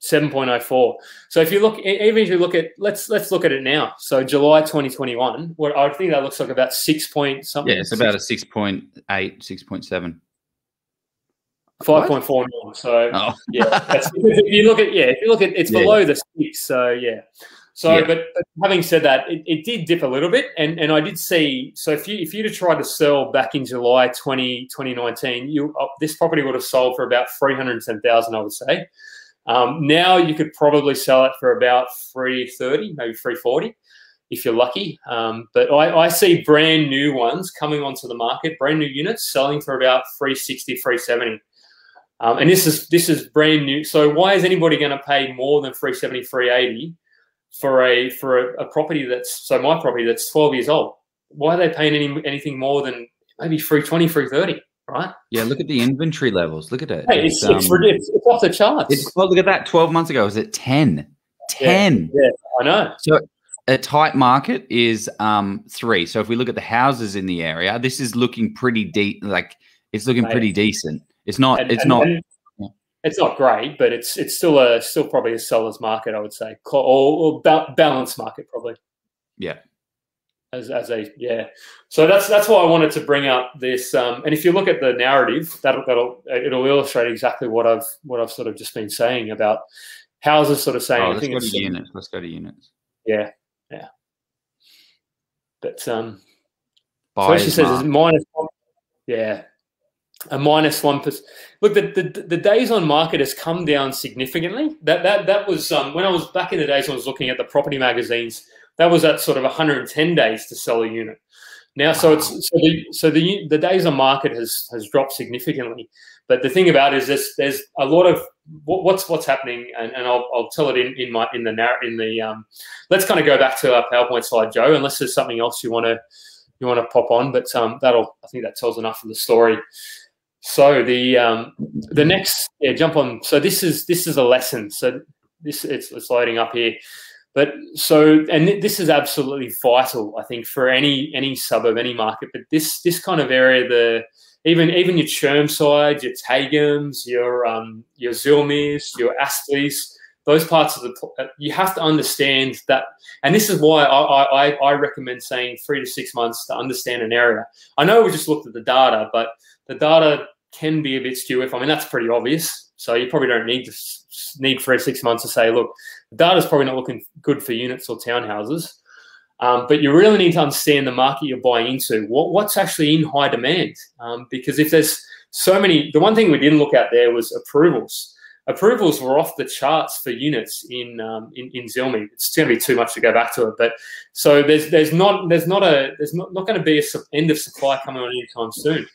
7.04. So if you look, even if you look at, let's look at it now. So July 2021. What I think that looks like about 6 point something. Yeah, it's about 6.8, 6.7. 5.49. So if you look at it's below the 6. So yeah. So, but having said that, it did dip a little bit, and I did see. So, if you'd have tried to sell back in July 2019, this property would have sold for about 310,000, I would say. Now you could probably sell it for about 330, maybe 340, if you're lucky. But I see brand new ones coming onto the market, brand new units selling for about 360, 370. And this is brand new. So, why is anybody going to pay more than 370, 380? For a property that's, so my property that's 12 years old, why are they paying anything more than maybe 320, 330, right? Yeah, look at the inventory levels. Look at it. Hey, it's off the charts. Well, look at that. 12 months ago, it was at 10. 10. Yeah, I know. So a tight market is 3. So if we look at the houses in the area, this is looking pretty deep. Like it's looking pretty decent. It's not. It's not great, but it's still probably a seller's market, I would say, or balanced market probably. Yeah. As So that's why I wanted to bring up this. And if you look at the narrative, it'll illustrate exactly what I've sort of just been saying about houses sort of saying. Oh, let's go to units. Yeah, yeah. But so she says it's minus. Yeah. A -1%. Look, the days on market has come down significantly. That was when I was back in the days. When I was looking at the property magazines. That was at sort of 110 days to sell a unit. Now, so the days on market has dropped significantly. But the thing about it is there's a lot of what's happening, and I'll tell it in the Let's kind of go back to our PowerPoint slide, Joe. Unless there's something else you want to pop on, but I think that tells enough of the story. So the next jump on. So this is a lesson. So it's loading up here, and this is absolutely vital, I think, for any suburb, any market. But this kind of area, even your Chermside, your Tagums, your Zilmeres, your Astleys, those parts of the, you have to understand that, and this is why I recommend saying 3 to 6 months to understand an area. I know we just looked at the data, but the data can be a bit skewed. I mean, that's pretty obvious. So you probably don't need 3 to 6 months to say, look, the data's probably not looking good for units or townhouses. But you really need to understand the market you're buying into. What's actually in high demand? Because if there's so many, the one thing we didn't look at there was approvals. approvals were off the charts for units in Zilmere. It's going to be too much to go back to it, but so there's not going to be an end of supply coming on anytime soon.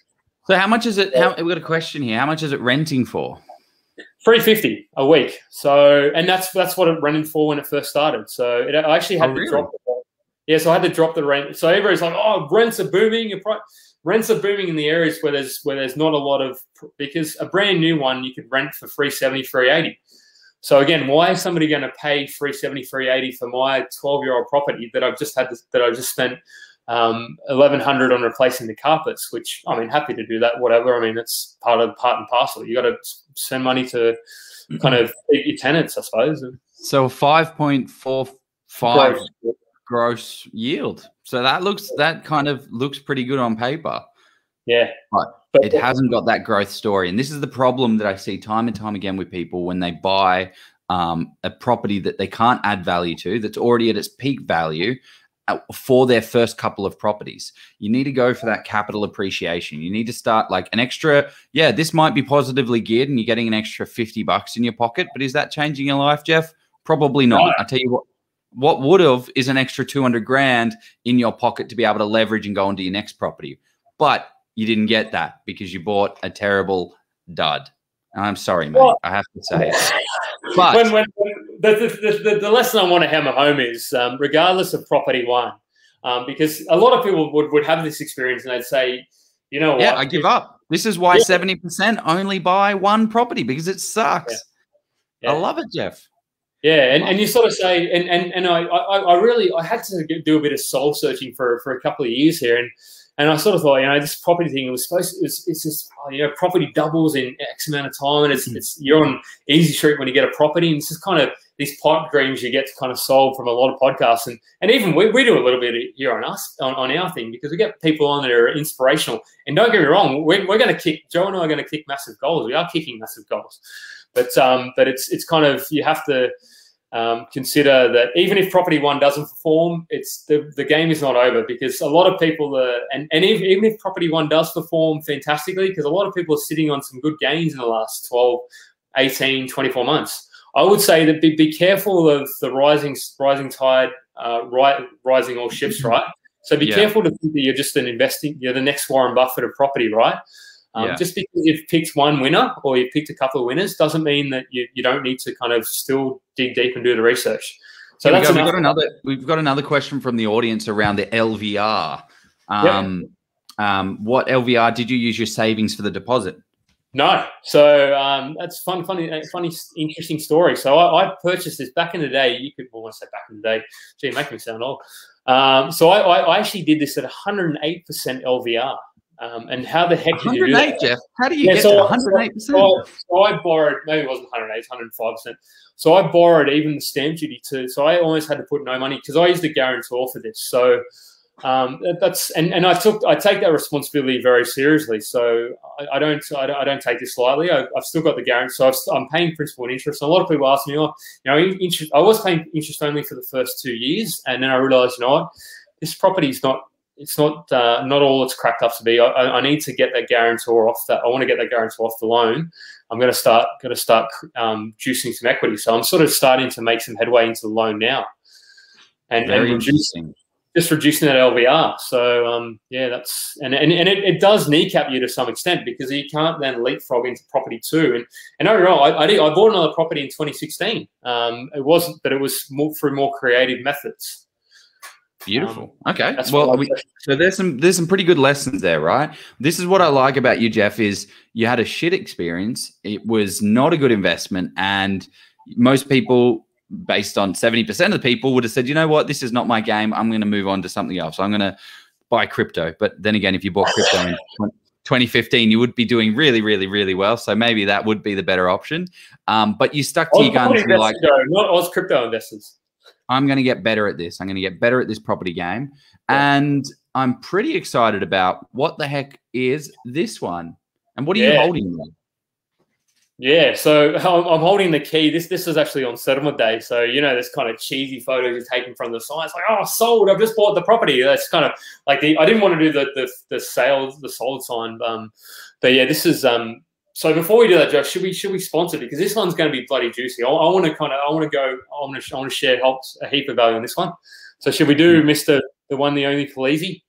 So how much is it? We've got a question here. How much is it renting for? $350 a week. So, and that's what it rented for when it first started. So it I actually had to drop. Yeah, so I had to drop the rent. So everybody's like, "Oh, rents are booming." Rents are booming in the areas where there's not a lot of, because a brand new one you could rent for $370, $380. So again, why is somebody going to pay $370, $380 for my 12-year-old property that I've just had that I just spent $1,100 on replacing the carpets? Which, I mean, happy to do that, whatever. I mean, that's part and parcel. You got to send money to kind of your tenants, I suppose. So 5.45 gross yield. So that kind of looks pretty good on paper. Yeah. But it hasn't got that growth story. And this is the problem that I see time and time again with people when they buy a property that they can't add value to, that's already at its peak value for their first couple of properties. You need to go for that capital appreciation. You need to start like an extra, yeah, this might be positively geared and you're getting an extra $50 in your pocket, but is that changing your life, Jeff? Probably not. No. I tell you what would have is an extra $200 grand in your pocket to be able to leverage and go into your next property. But you didn't get that because you bought a terrible dud. I'm sorry, mate. I have to say it. But the lesson I want to hammer home is regardless of property one, because a lot of people would have this experience and they'd say, you know what? Yeah, I give up. This is why 70% only buy one property because it sucks. Yeah. Yeah. I love it, Jeff. Yeah, and you sort of say, and I really had to do a bit of soul searching for a couple of years here, and I sort of thought, you know, this property thing it's just, you know, property doubles in X amount of time, and it's you're on easy street when you get a property, and it's just kind of these pipe dreams you get to kind of solve from a lot of podcasts, and even we do a little bit here on us on our thing because we get people on that are inspirational, and don't get me wrong, we're going to kick, Joe and I are going to kick massive goals. We are kicking massive goals. But it's kind of, you have to consider that even if property one doesn't perform, it's the game is not over, because a lot of people and even if property one does perform fantastically, because a lot of people are sitting on some good gains in the last 12, 18, 24 months. I would say that be careful of the rising tide, rising all ships, right? So be careful to think that you're just you're the next Warren Buffett of property, right? Just because you've picked one winner or you've picked a couple of winners doesn't mean that you don't need to kind of still dig deep and do the research. So that's we've got another question from the audience around the LVR. What LVR did you use your savings for the deposit? No. So that's funny, interesting story. So I purchased this back in the day. You could almost say back in the day. Gee, you make me sound old. So I actually did this at 108% LVR. And how the heck did you do that? Jeff, how do you get to 108%? So I borrowed, maybe it wasn't 108, 105%. So I borrowed even the stamp duty too. So I always had to put no money because I used a guarantor for this. So I take that responsibility very seriously. So I don't take this lightly. I've still got the guarantee. So I'm paying principal and interest. And a lot of people ask me, oh, you know, interest. I was paying interest only for the first 2 years, and then I realised, you know what, this property is not. It's not all it's cracked up to be. I need to get that guarantor off that. I want to get that guarantor off the loan. I'm going to start juicing some equity. So I'm sort of starting to make some headway into the loan now, and reducing that LVR. So that's and it does kneecap you to some extent because you can't then leapfrog into property two. And overall, I bought another property in 2016. It was more through more creative methods. Beautiful. Okay. Well, so there's some pretty good lessons there, right? This is what I like about you, Jeff, is you had a shit experience. It was not a good investment. And most people, based on 70% of the people, would have said, you know what, this is not my game. I'm going to move on to something else. I'm going to buy crypto. But then again, if you bought crypto in 2015, you would be doing really, really, really well. So maybe that would be the better option. But you stuck to your guns. Like, not Aus crypto investors. I'm going to get better at this. I'm going to get better at this property game. And I'm pretty excited about what the heck is this one. And what are you holding there? Yeah, so I'm holding the key. This is actually on settlement day. So, you know, this kind of cheesy photos you're taking from the sign. It's like, oh, sold. I've just bought the property. That's kind of like I didn't want to do the sold sign. But, yeah, this is So before we do that, Josh, should we sponsor it? Because this one's going to be bloody juicy. I want to share a heap of value on this one. So should we do Mr. the one, the only Palise?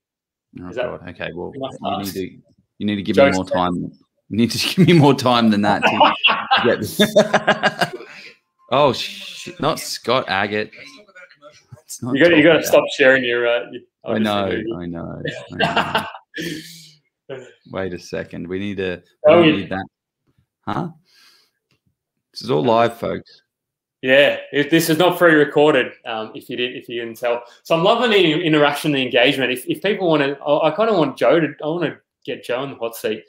Oh, God. Okay. Well, you need to give me more time. You need to give me more time than that. Oh, shit. Not Scott Agate. You got to stop sharing your I know. Wait a second. We need to. Oh, we need that. Huh? This is all live, folks. Yeah, this is not pre-recorded. If you didn't tell, so I'm loving the interaction, the engagement. If people want to, I kind of want Joe to. I want to get Joe in the hot seat.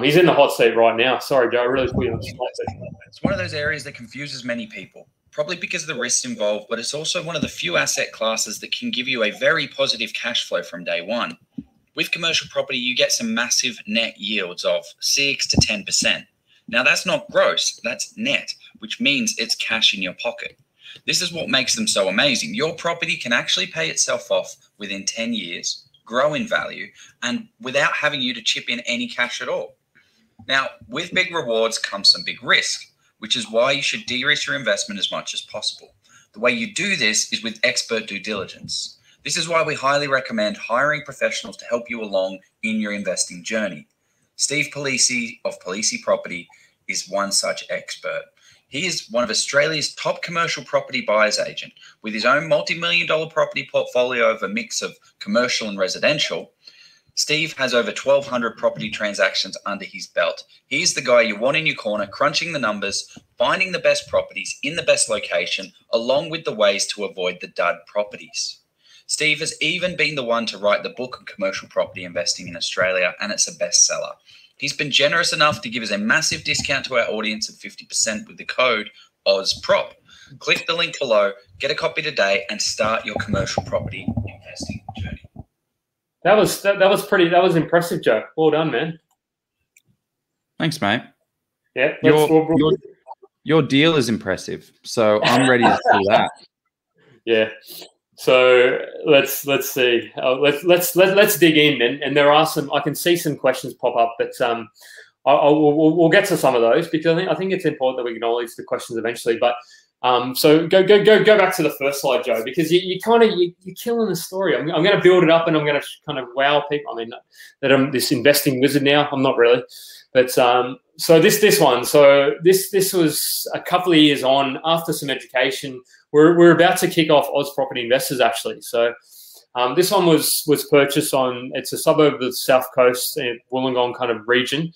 He's in the hot seat right now. Sorry, Joe. I really put you on the spot. It's one of those areas that confuses many people, probably because of the risks involved, but it's also one of the few asset classes that can give you a very positive cash flow from day one. With commercial property, you get some massive net yields of 6 to 10%. Now, that's not gross, that's net, which means it's cash in your pocket. This is what makes them so amazing. Your property can actually pay itself off within 10 years, grow in value, and without having you to chip in any cash at all. Now, with big rewards comes some big risk, which is why you should de-risk your investment as much as possible. The way you do this is with expert due diligence. This is why we highly recommend hiring professionals to help you along in your investing journey. Steve Palise of Palise Property is one such expert. He is one of Australia's top commercial property buyers agent with his own multi-million-dollar property portfolio of a mix of commercial and residential. Steve has over 1,200 property transactions under his belt. He's the guy you want in your corner, crunching the numbers, finding the best properties in the best location, along with the ways to avoid the dud properties. Steve has even been the one to write the book on commercial property investing in Australia, and it's a bestseller. He's been generous enough to give us a massive discount to our audience of 50% with the code OzProp. Click the link below, get a copy today, and start your commercial property investing journey. That was impressive, Joe. Well done, man. Thanks, mate. Yeah, your deal is impressive, so I'm ready to see that. Yeah. So let's see. Let's dig in, and there are some. I can see some questions pop up, but we'll get to some of those because I think it's important that we acknowledge the questions eventually. But so go back to the first slide, Joe, because you're killing the story. I'm going to build it up, and I'm going to kind of wow people. I mean, that I'm this investing wizard now. I'm not really, but so this one. So this was a couple of years on after some education. We're about to kick off Aus Property Investors, actually. So this one was purchased on, it's a suburb of the South Coast, Wollongong kind of region.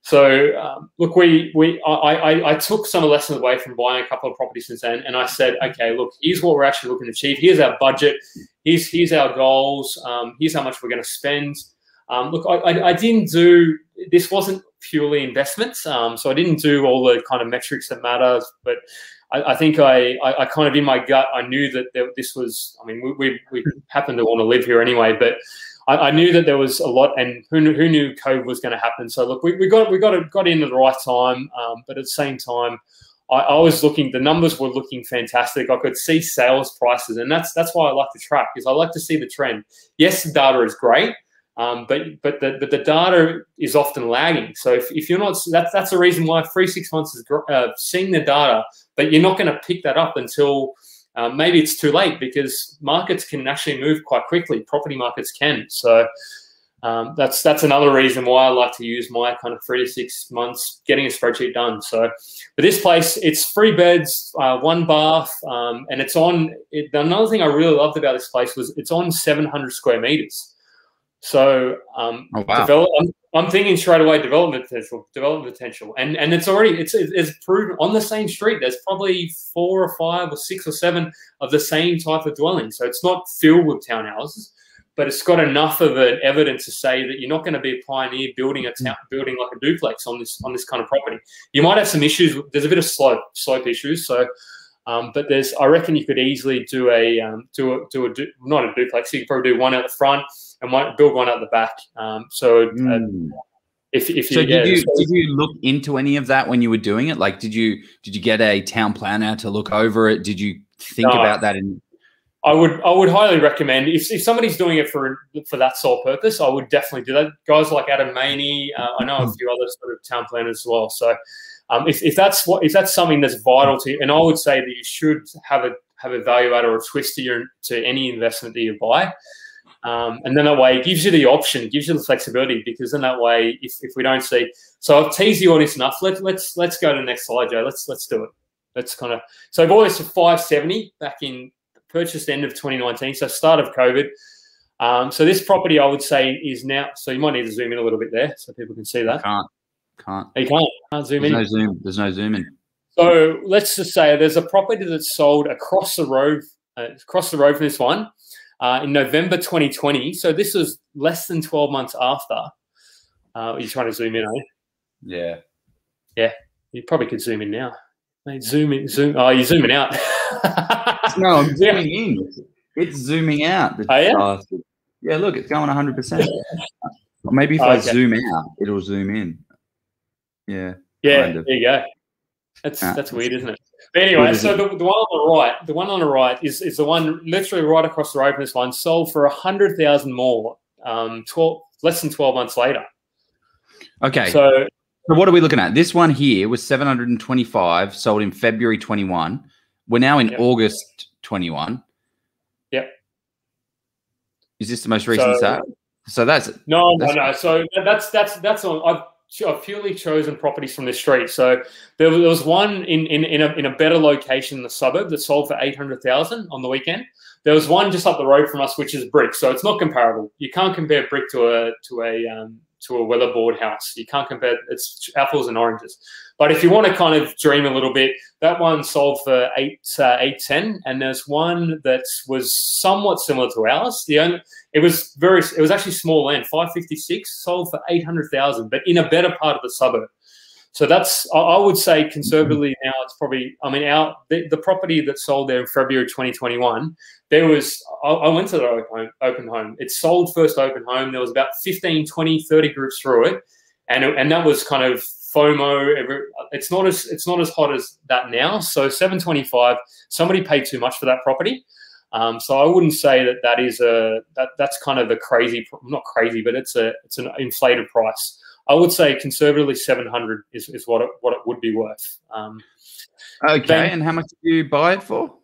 So look, I took some lessons away from buying a couple of properties since then, and I said, okay, look, here's what we're actually looking to achieve. Here's our budget. Here's our goals. Here's how much we're going to spend. Look, I didn't do, this wasn't purely investments, so I didn't do all the kind of metrics that matter, but I think I kind of in my gut, I knew that this was, I mean, we happened to want to live here anyway, but I knew that there was a lot, and who knew COVID was going to happen. So look, we got in at the right time, but at the same time, I was looking, the numbers were looking fantastic. I could see sales prices, and that's why I like to track, because I like to see the trend. Yes, the data is great, but the data is often lagging. So if you're not, that's the reason why free 6 months is seeing the data, but you're not going to pick that up until maybe it's too late, because markets can actually move quite quickly. Property markets can. So that's another reason why I like to use my kind of 3 to 6 months getting a spreadsheet done. So for this place, it's 3 beds, 1 bath, and it's on. Another thing I really loved about this place was it's on 700 square meters. So oh, wow. I'm thinking straight away development potential, and it's already it's proven on the same street. There's probably 4 or 5 or 6 or 7 of the same type of dwelling. So it's not filled with townhouses, but it's got enough of an evidence to say that you're not going to be a pioneer building a town, building like a duplex on this kind of property. You might have some issues. There's a bit of slope issues. So. But there's, I reckon you could easily do not a duplex. You could probably do one out the front and build one out the back. Did you look into any of that when you were doing it? Like, did you get a town planner to look over it? Did you think about that? I would highly recommend, if somebody's doing it for that sole purpose, I would definitely do that. Guys like Adam Maney, I know a few other sort of town planners as well. So if that's something that's vital to you, and I would say that you should have a value add or a twist to any investment that you buy. And then that way it gives you the option, it gives you the flexibility, because then that way if we don't see, so I've teased the audience enough. Let's go to the next slide, Joe. Let's do it. Let's kind of, so I bought this for 570 back in, purchased end of 2019, so start of COVID. So this property I would say is now, so you might need to zoom in a little bit there so people can see that. You can't zoom in. There's no zoom in. So let's just say there's a property that's sold across the road from this one. In November 2020, so this was less than 12 months after. You're trying to zoom in, are you? Yeah. Yeah. You probably could zoom in now. Mate, zoom in. Zoom. Oh, you're zooming out. No, I'm zooming in. It's zooming out. Oh, yeah? Yeah, look, it's going 100%. Or maybe if I zoom out, it'll zoom in. Yeah. Yeah, kind of. There you go. That's weird, isn't it? But anyway, so the one on the right, is the one literally right across the road from this one, sold for 100,000 more, less than 12 months later. Okay. So what are we looking at? This one here was 725, sold in February 21. We're now in August 21. Yep. Is this the most recent sale? So that's no. So that's on. I've purely chosen properties from the street. So there was one in a better location in the suburb that sold for 800,000 on the weekend. There was one just up the road from us, which is brick. So it's not comparable. You can't compare brick to a weatherboard house. You can't compare, it's apples and oranges. But if you want to kind of dream a little bit, that one sold for 810, and there's one that was somewhat similar to ours. It was actually small land, 556, sold for 800,000, but in a better part of the suburb. So that's, I would say conservatively now, it's probably, I mean, the property that sold there in February 2021, there was, I went to the open home. It sold first open home. There was about 15, 20, 30 groups through it. And that was kind of FOMO. It's not as hot as that now. So 725, somebody paid too much for that property. So I wouldn't say that's kind of a crazy, not crazy, but it's an inflated price. I would say conservatively 700 is what it would be worth. Okay, then, and how much did you buy it for?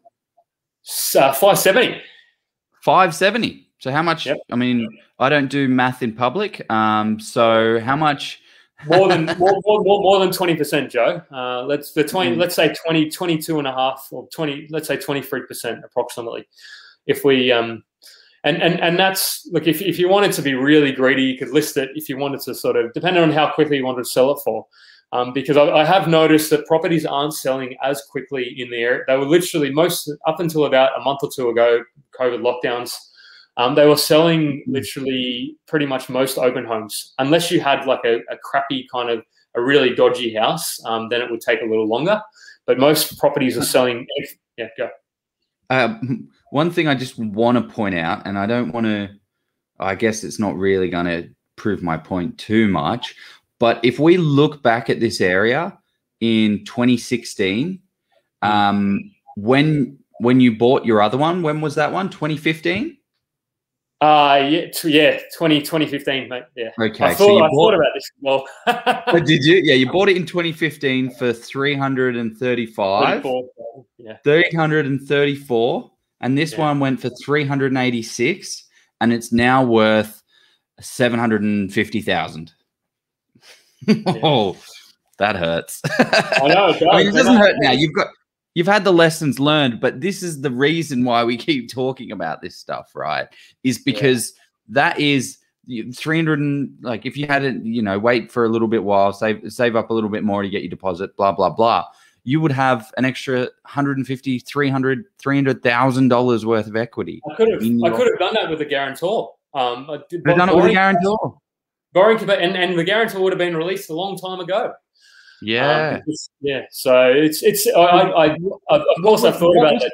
570. 570. So how much? Yep. I mean, I don't do math in public. So how much? more than 20%, Joe. Let's say 22.5 or 20. Let's say 23% approximately. If we And that's, look, if you wanted to be really greedy, you could list it if you wanted to, sort of, depending on how quickly you wanted to sell it for. Because I have noticed that properties aren't selling as quickly in the area. They were literally, most up until about a month or two ago, COVID lockdowns, they were selling literally pretty much most open homes. Unless you had like a crappy kind of, a really dodgy house, then it would take a little longer. But most properties are selling, yeah, go. One thing I just want to point out, and I don't want to, I guess it's not really going to prove my point too much, but if we look back at this area in 2016, when you bought your other one, when was that one? 2015? Yeah, 2015, mate. Yeah. Okay. I thought about this as well. But did you? Yeah, you bought it in 2015 for 335. 34, yeah. 334. And this one went for 386, and it's now worth 750,000. Oh, that hurts. I know. It does. I mean, it doesn't hurt now. You've had the lessons learned, but this is the reason why we keep talking about this stuff, right? Is because that is 300 and, like, if you had it, you know, wait for a little bit while, save up a little bit more to get your deposit, blah, blah, blah. You would have an extra $150,000, $300,000 worth of equity. I could have done that with a guarantor. I've done it with a guarantor. Borrowing, and the guarantor would have been released a long time ago. Yeah. Yeah. So it's. Of course, I've thought about that,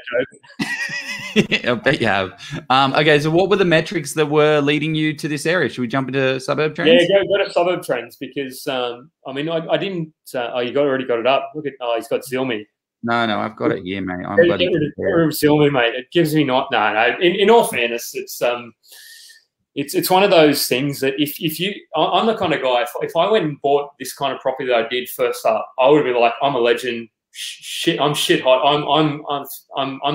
Joe. Yeah, I bet you have. Okay. So what were the metrics that were leading you to this area? Should we jump into suburb trends? Yeah, go to suburb trends, because I mean, I didn't. Oh, you already got it up. Look at. Oh, he's got Zilmere. No, no, I've got it here, mate. I'm bloody Silver, mate. It gives me not. No, no. In all fairness, it's one of those things that if you, I'm the kind of guy. If I went and bought this kind of property that I did first up, I would be like, I'm a legend. Shit, I'm shit hot. I'm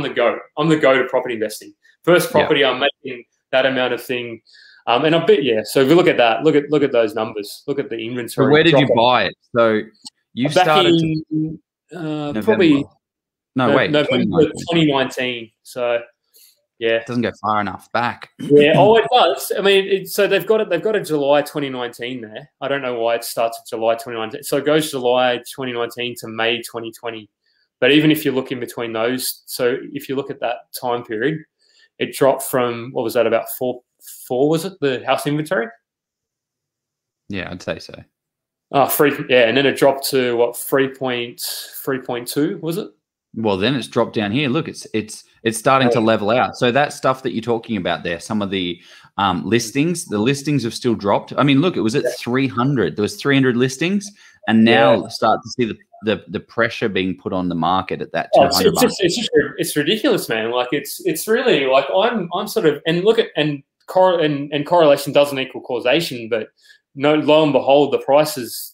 the go. I'm the go to property investing. First property, yeah. I'm making that amount of thing. And I bet, yeah. So if you look at that, look at those numbers. Look at the inventory. So where did you buy it? So you started in, probably November 2019. So yeah, it doesn't go far enough back. Yeah, oh, it does. I mean, so they've got a July 2019 there. I don't know why it starts at July 2019. So it goes July 2019 to May 2020. But even if you look in between those, so if you look at that time period, it dropped from what was that about four was it the house inventory? Yeah, I'd say so. Oh, yeah, and then it dropped to what 3.2 was it? Well, then it's dropped down here. Look, it's starting to level out. So that stuff that you're talking about there, some of the listings, the listings have still dropped. I mean, look, it was at 300. There was 300 listings, and now start to see the pressure being put on the market at that 200. It's ridiculous, man. Like it's really like I'm sort of and look at and correlation doesn't equal causation, but no, lo and behold, the price has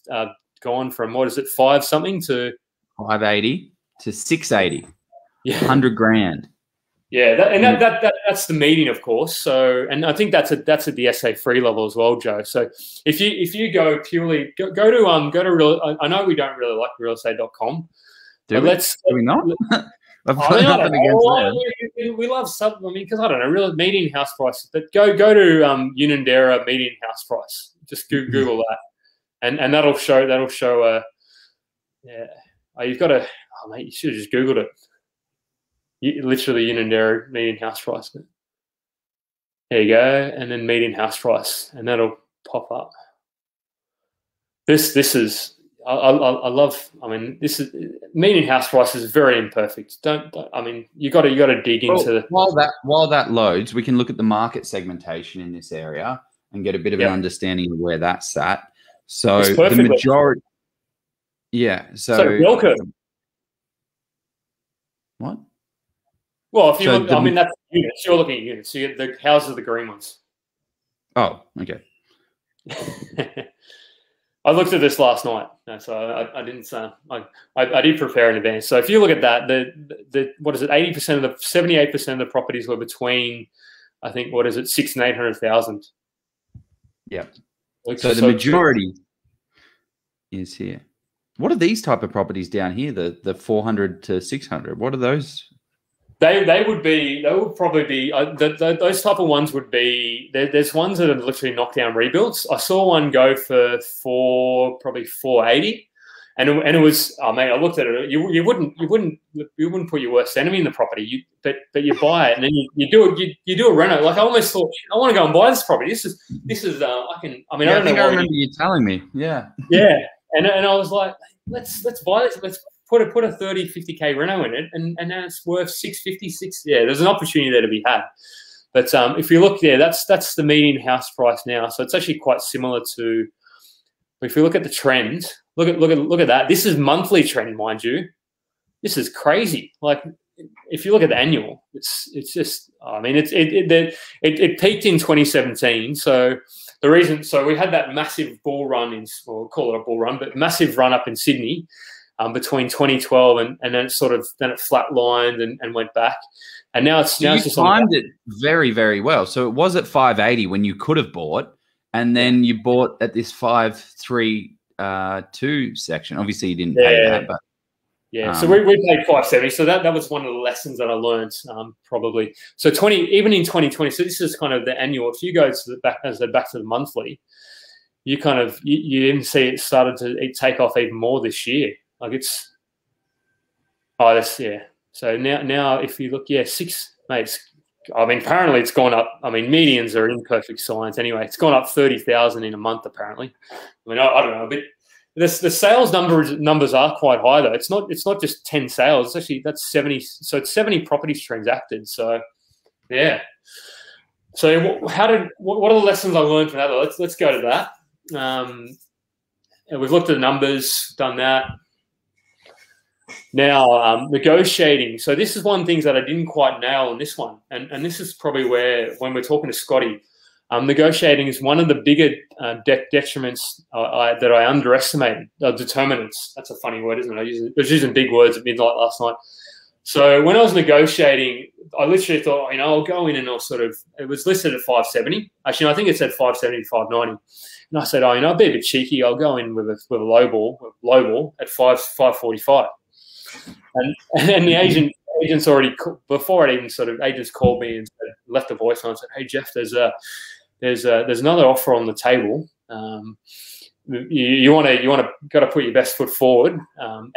gone from what is it 5 something to 580. To 680, yeah, 100 grand. Yeah, that's the median, of course. So, and I think that's at the SA free level as well, Joe. So, if you go purely go to real, I know we don't really like realestate.com. Do we not? I've got nothing against that. We love sub. I mean, because I don't know, real median house prices. But go to Unanderra median house price. Just Google that, and that'll show a yeah. Oh, you've got to. Oh, mate, you should have just Googled it. You, literally, Unanderra median house price. But there you go, and then median house price, and that'll pop up. This is I love. I mean, this is median house price is very imperfect. Don't I mean you got to dig into the while that loads, we can look at the market segmentation in this area and get a bit of an understanding of where that's at. So the majority, yeah. So welcome. What? Well, if you look, I mean, that's units. You're looking at units. So you get the houses are the green ones. Oh, okay. I looked at this last night, so I didn't. I did prepare in advance. So if you look at that, the what is it? 80% of the 78% of the properties were between, I think, what is it, 600,000 and 800,000. Yeah. So the majority is here. What are these type of properties down here? The 400 to 600. What are those? They would be. They would probably be. Those type of ones would be. There's ones that are literally knockdown rebuilds. I saw one go for probably 480, and it was. Oh mate, I looked at it. You wouldn't put your worst enemy in the property. But you buy it and then you do a reno. Like I almost thought I want to go and buy this property. This is. I can. I mean, yeah, I don't know. I remember you telling me. Yeah. Yeah. And I was like, let's buy this. Let's put a 30, 50K reno in it. And now it's worth 650, yeah, there's an opportunity there to be had. But if you look there, that's the median house price now. So it's actually quite similar to, if you look at the trend, look at that. This is monthly trend, mind you. This is crazy. Like if you look at the annual, it's just, I mean, it peaked in 2017. So, the reason, so we had that massive bull run in, or call it a bull run, but massive run up in Sydney between 2012 and then it sort of, then it flatlined and went back. And now it's, so now you it's just timed it very, very well. So it was at 580 when you could have bought, and then you bought at this 532 section. Obviously you didn't pay that, but. Yeah, so we paid 570. So that was one of the lessons that I learned probably. So even in 2020. So this is kind of the annual. If you go to the back, as I back to the monthly, you kind of you even see it started to take off even more this year. Like it's yeah. So now if you look, yeah, six mates. I mean, apparently it's gone up. I mean, medians are imperfect science anyway. It's gone up 30,000 in a month apparently. I mean, I don't know, but. The sales numbers are quite high though. It's not just 10 sales. It's actually that's 70. So it's 70 properties transacted. So yeah. So what are the lessons I learned from that? Let's go to that. And we've looked at the numbers, done that. Now, negotiating. So this is one of the things that I didn't quite nail on this one. And this is probably where, when we're talking to Scotty, negotiating is one of the bigger detriments that I underestimated, determinants. That's a funny word, isn't it? I was using big words at midnight last night. So when I was negotiating, I literally thought, you know, I'll go in and I'll sort of, it was listed at 570. Actually, I think it said 570 to 590. And I said, oh, you know, I'll be a bit cheeky. I'll go in with a low ball at 545. And the agents already, before it even sort of, agents called me and said, left a voice and I said, hey, Jeff, there's another offer on the table. You got to put your best foot forward. And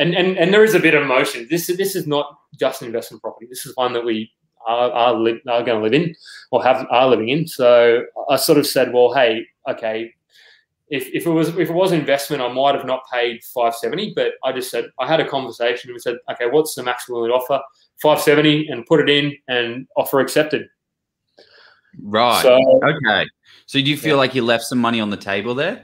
there is a bit of emotion. This is not just an investment property. This is one that we are going to live in or are living in. So I sort of said, well, hey, okay, if it was investment, I might have not paid 570, but I just said, I had a conversation and we said, okay, what's the maximum we'd offer? 570, and put it in, and offer accepted. Right. So, okay. So do you feel like you left some money on the table there?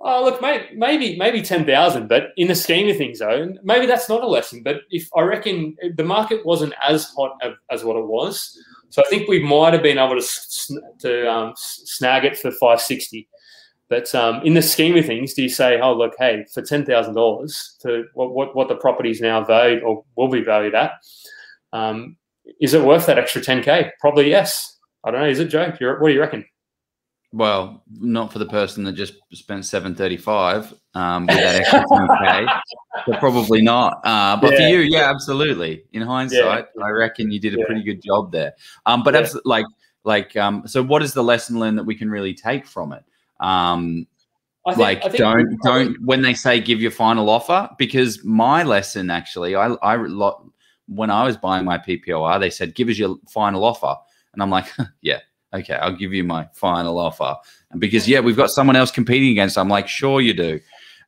Oh, look, maybe 10,000, but in the scheme of things, though, maybe that's not a lesson. But if I reckon the market wasn't as hot as what it was, so I think we might have been able to snag it for 560. But in the scheme of things, do you say, oh, look, hey, for $10,000 to what the property's now valued or will be valued at, is it worth that extra 10K? Probably yes. I don't know. Is it, Joe? What do you reckon? Well, not for the person that just spent $735 with that extra 10K. So probably not. But for you, yeah, absolutely. In hindsight, I reckon you did a pretty good job there. But absolutely, so what is the lesson learned that we can really take from it? I think don't when they say give your final offer, because my lesson actually, when I was buying my PPOR, they said give us your final offer, and I'm like, yeah. Okay, I'll give you my final offer. And because, yeah, we've got someone else competing against. I'm like, sure you do.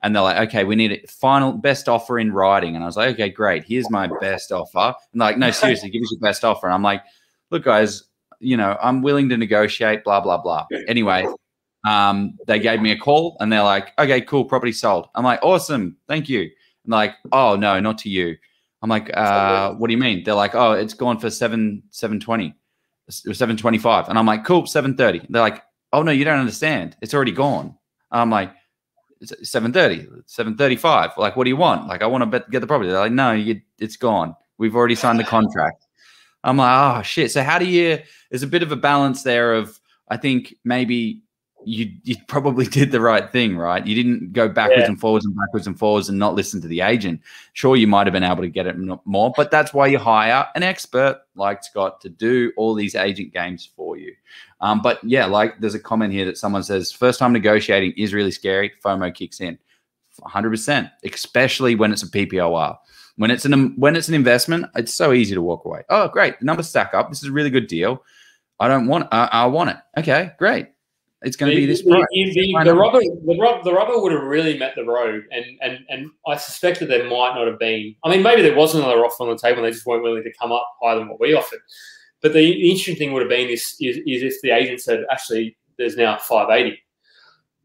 And they're like, okay, we need a final best offer in writing. And I was like, okay, great. Here's my best offer. And they're like, no, seriously, give us your best offer. And I'm like, look, guys, you know, I'm willing to negotiate, blah, blah, blah. Anyway, they gave me a call and they're like, okay, cool, property sold. I'm like, awesome, thank you. And they're like, oh, no, not to you. I'm like, what do you mean? They're like, oh, it's gone for 720. 725, and I'm like, cool, 730. They're like, oh no, you don't understand, it's already gone. I'm like, 730, 735. Like, what do you want? Like, I want to get the property. They're like, no, it's gone. We've already signed the contract. I'm like, oh shit. So how do you? There's a bit of a balance there of, I think maybe you probably did the right thing, right? You didn't go backwards and forwards and backwards and forwards and not listen to the agent. Sure, you might have been able to get it more, but that's why you hire an expert like Scott to do all these agent games for you. But yeah, like there's a comment here that someone says, first time negotiating is really scary. FOMO kicks in 100%, especially when it's a PPOR. When it's an investment, it's so easy to walk away. Oh, great. The numbers stack up. This is a really good deal. I want it. Okay, great. It's going to be this price. The rubber would have really met the road, and I suspect that there might not have been. I mean, maybe there was another offer on the table and they just weren't willing to come up higher than what we offered. But the interesting thing would have been is if the agent said, actually, there's now 580.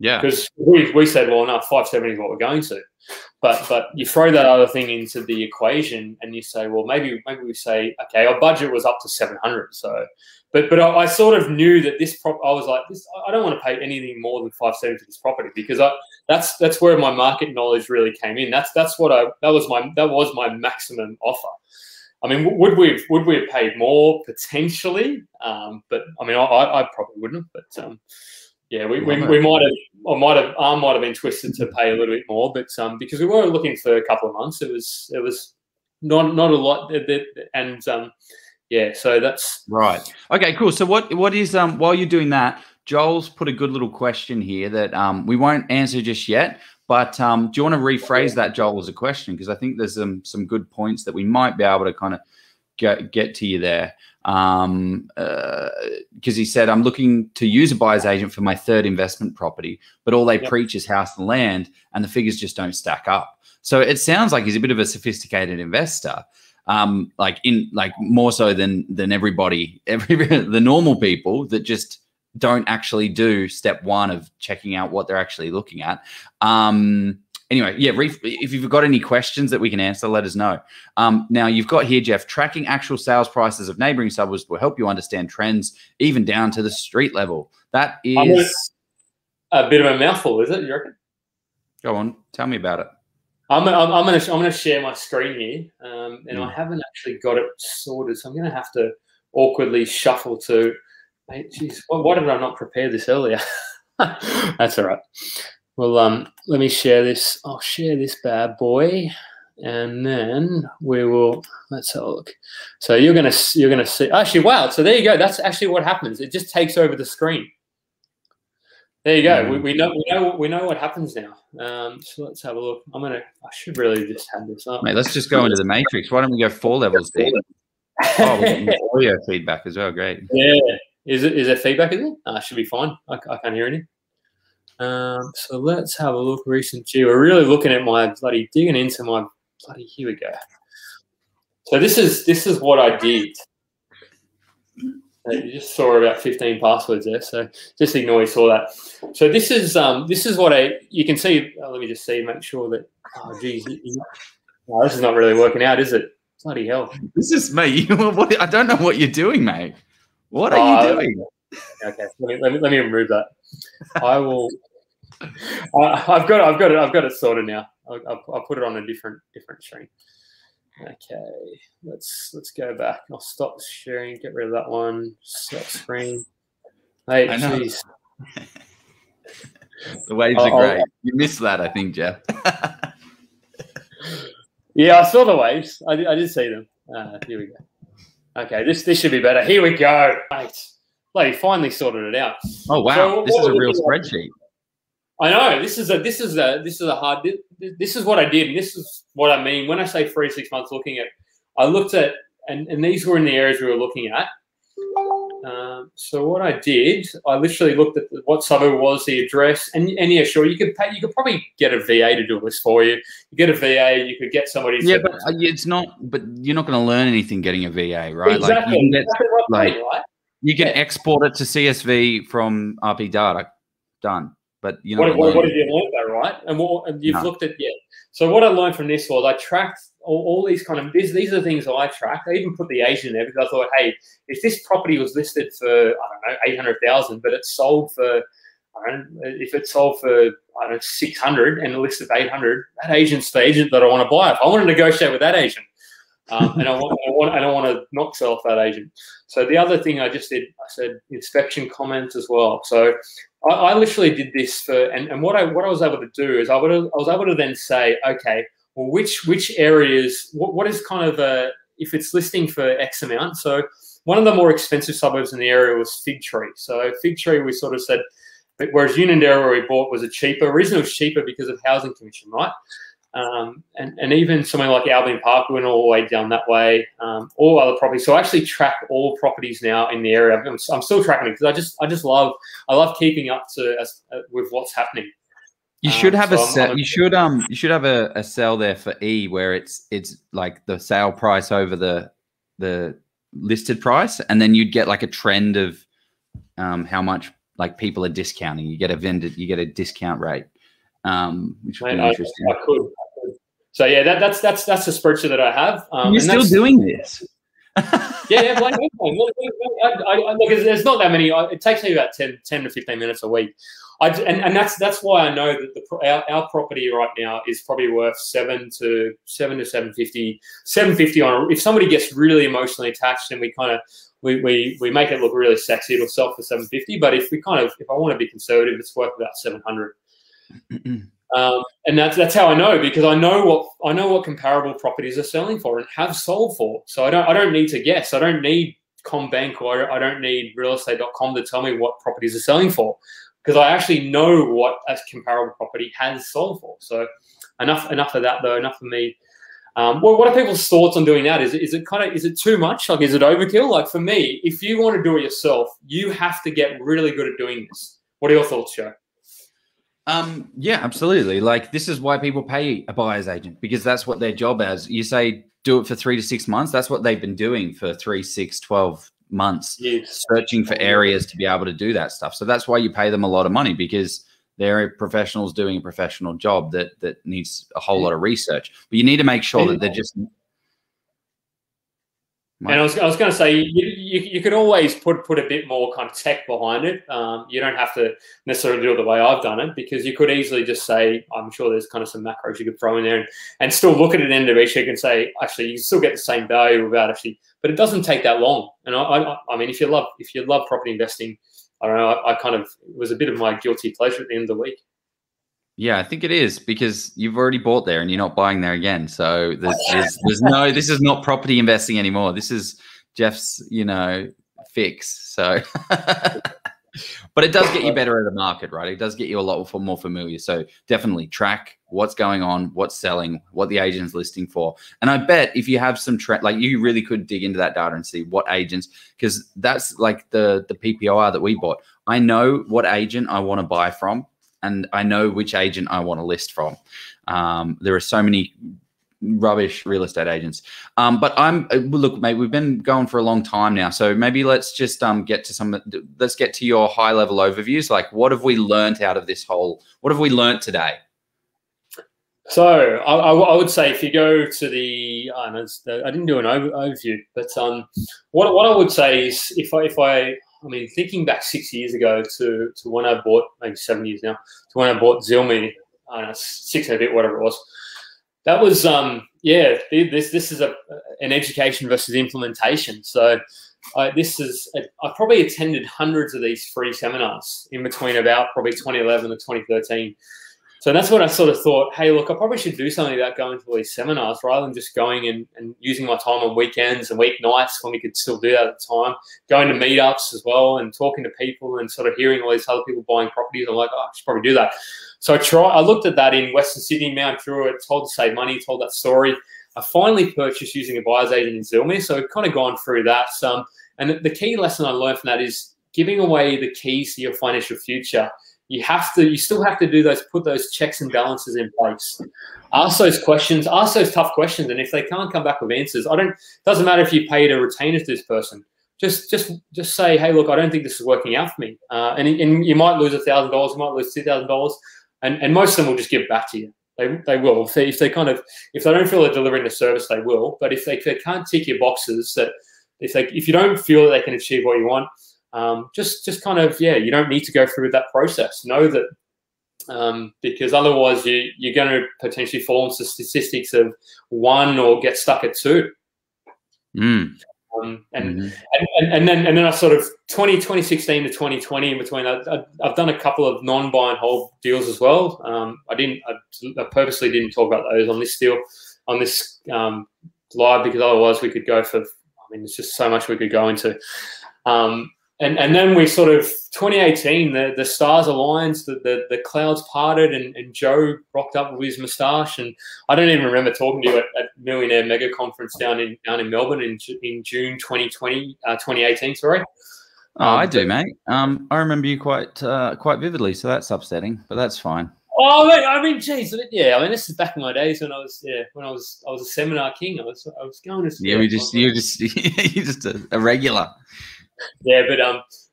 Yeah. Because we said, well, no, 570 is what we're going to. But you throw that other thing into the equation and you say, well, maybe we say, okay, our budget was up to 700. So, but I sort of knew that this prop. I was like, I don't want to pay anything more than 570 for this property, because that's where my market knowledge really came in. That was my maximum offer. I mean, would we have paid more potentially? But I mean, I probably wouldn't have. But yeah, we might have. I might have been twisted to pay a little bit more, but because we were looking for a couple of months, it was not a lot, and yeah, so that's right. Okay, cool. So what is while you're doing that, Joel's put a good little question here that we won't answer just yet, but do you want to rephrase that, Joel, as a question, because I think there's some good points that we might be able to kind of get to you there. Because he said, I'm looking to use a buyer's agent for my third investment property, but all they preach is house and land, and the figures just don't stack up. So it sounds like he's a bit of a sophisticated investor, like more so than the normal people that just don't actually do step one of checking out what they're actually looking at. Anyway, yeah, if you've got any questions that we can answer, let us know. Now, you've got here, Jeff, tracking actual sales prices of neighbouring suburbs will help you understand trends even down to the street level. That is a bit of a mouthful, is it, you reckon? Go on, tell me about it. I'm gonna share my screen here, and I haven't actually got it sorted, so I'm gonna have to awkwardly shuffle to. Mate, geez, why did I not prepare this earlier? That's all right. Well, let me share this. I'll share this bad boy, and then we will. Let's have a look. So you're gonna see. Actually, wow. So there you go. That's actually what happens. It just takes over the screen. There you go. We know what happens now. So let's have a look. I should really just have this up. Mate, let's just go into the matrix. Why don't we go 4 levels deep? Oh, we're getting audio feedback as well. Great. Yeah. Is there feedback in there? I should be fine. I can't hear any. So let's have a look. Recent geo. We're really looking at my bloody digging into my bloody. Here we go. So this is what I did. You just saw about 15 passwords there, so just ignore you saw that. So this is what you can see. Let me just see, make sure that. Oh, geez, no, this is not really working out, is it? Bloody hell! This is me. I don't know what you're doing, mate. What are you doing? Okay, let me remove that. I will. I've got it sorted now. I'll put it on a different screen. Okay, let's go back. I'll stop sharing. Get rid of that one. Stop screen. Hey, jeez. The waves are great. You missed that, I think, Jeff. Yeah, I saw the waves. I did see them. Here we go. Okay, this should be better. Here we go. Mate, bloody finally sorted it out. Oh wow, so this is a real spreadsheet. I know this is a hard. This is what I did, and this is what I mean when I say 3 to 6 months looking at. I looked at, and these were in the areas we were looking at. So what I did, I literally looked at what suburb was, the address, and yeah, sure, you could probably get a VA to do this for you. You get a VA, you could get somebody. Yeah, but it's not. But you're not going to learn anything getting a VA, right? Exactly. Like, you can export it to CSV from RP Data. Done. But you know what have you learned though, right? And you've looked at So what I learned from this was I tracked all these kind of these are the things I tracked. I even put the age in there because I thought, hey, if this property was listed for I don't know 800,000, but it sold for I don't know 600 and it listed for 800, that agent's the agent that I want to buy. If I want to negotiate with that agent, and I want to not sell off that agent. So the other thing I just did, I said inspection comments as well. So I literally did this for, and what I was able to do is I was able to then say, okay, well, which areas, what is kind of a, if it's listing for X amount. So one of the more expensive suburbs in the area was Figtree. So Figtree, we sort of said, but whereas Unanderra where we bought was a cheaper, reason it was cheaper because of housing commission, right? And even somewhere like Albion Park, we went all the way down that way, all other properties. So I actually track all properties now in the area. I'm still tracking it because I love keeping up to with what's happening. You should have a sell. You should have a sell there for E where it's like the sale price over the listed price, and then you'd get like a trend of how much like people are discounting. You get a vendor, you get a discount rate. Which would be interesting. I could. So yeah, that's the spreadsheet that I have. You're still doing this. Yeah. Like, look, there's not that many. It takes me about 10 to 15 minutes a week. And that's why I know that our property right now is probably worth $700 to $750 on. If somebody gets really emotionally attached, then we kind of we make it look really sexy. It'll sell for $750. But if we kind of I want to be conservative, it's worth about $700. And that's how I know, because I know what comparable properties are selling for and have sold for. So I don't need to guess. I don't need CommBank or I don't need realestate.com to tell me what properties are selling for, because I actually know what a comparable property has sold for. So enough of that though. Enough of me. Well, what are people's thoughts on doing that? Is it too much? Like, is it overkill? Like, for me, if you want to do it yourself, you have to get really good at doing this. What are your thoughts, Joe? Yeah, absolutely. Like, this is why people pay a buyer's agent, because that's what their job is. You say do it for 3 to 6 months. That's what they've been doing for 3, 6, 12 months, yes, searching for areas to be able to do that stuff. So that's why you pay them a lot of money, because They're professionals doing a professional job that needs a whole lot of research. But you need to make sure that they're just. And I was going to say, you could always put a bit more kind of tech behind it. You don't have to necessarily do it the way I've done it, because you could easily just say, I'm sure there's kind of some macros you could throw in there and still look at an end of each week and say, actually, you still get the same value without actually, but it doesn't take that long. And I mean, if you love property investing, I don't know, I kind of, it was a bit of my guilty pleasure at the end of the week. Yeah, I think it is, because you've already bought there and you're not buying there again. So there's no, this is not property investing anymore. This is Jeff's, you know, fix. So, but it does get you better at the market, right? It does get you a lot more familiar. So definitely track what's going on, what's selling, what the agent's listing for. And I bet if you have some trend, like you really could dig into that data and see what agents, because that's like the PPOR that we bought. I know what agent I want to buy from. And I know which agent I want to list from. There are so many rubbish real estate agents. But look, mate, we've been going for a long time now. So maybe let's just let's get to your high level overviews. Like, what have we learned out of this whole, what have we learned today? So I would say if you go to the, I didn't do an overview, but what I would say is I mean, thinking back 6 years ago to when I bought, maybe 7 years now, to when I bought Zilmere, I don't know, 6 and a bit, whatever it was. That was, yeah, this is an education versus implementation. So I probably attended hundreds of these free seminars in between about probably 2011 and 2013. So that's when I sort of thought, hey, look, I probably should do something about going to all these seminars rather than just going and using my time on weekends and weeknights when we could still do that at the time, going to meetups as well and talking to people and sort of hearing all these other people buying properties. I'm like, oh, I should probably do that. So I looked at that in Western Sydney, Mount Druitt, told to save money, told that story. I finally purchased using a buyer's agent in Zilmere, so we've kind of gone through that some. And the key lesson I learned from that is giving away the keys to your financial future. You still have to do those, put those checks and balances in place. Ask those questions, ask those tough questions. And if they can't come back with answers, doesn't matter if you paid a retainer to this person, just say, hey, look, I don't think this is working out for me. And you might lose $1,000, you might lose $2,000. And most of them will just give back to you. They will. If they don't feel they're delivering the service, they will. But if they can't tick your boxes, if you don't feel that they can achieve what you want, just kind of, yeah, you don't need to go through that process. Know that, because otherwise you're going to potentially fall into statistics of one or get stuck at two. And then I sort of 2016 to 2020 in between, I've done a couple of non-buy and hold deals as well. I purposely didn't talk about those on this deal, on this live, because otherwise we could go for, I mean, there's just so much we could go into. And then we sort of 2018, the stars aligned, the clouds parted, and Joe rocked up with his moustache. And I don't even remember talking to you at Millionaire Mega Conference down in Melbourne in June 2018. Sorry. Oh, I do, mate. I remember you quite vividly, so that's upsetting, but that's fine. Oh, mate, I mean, geez, yeah. I mean, this is back in my days when I was a seminar king. I was going to. Yeah, you're just a regular. Yeah,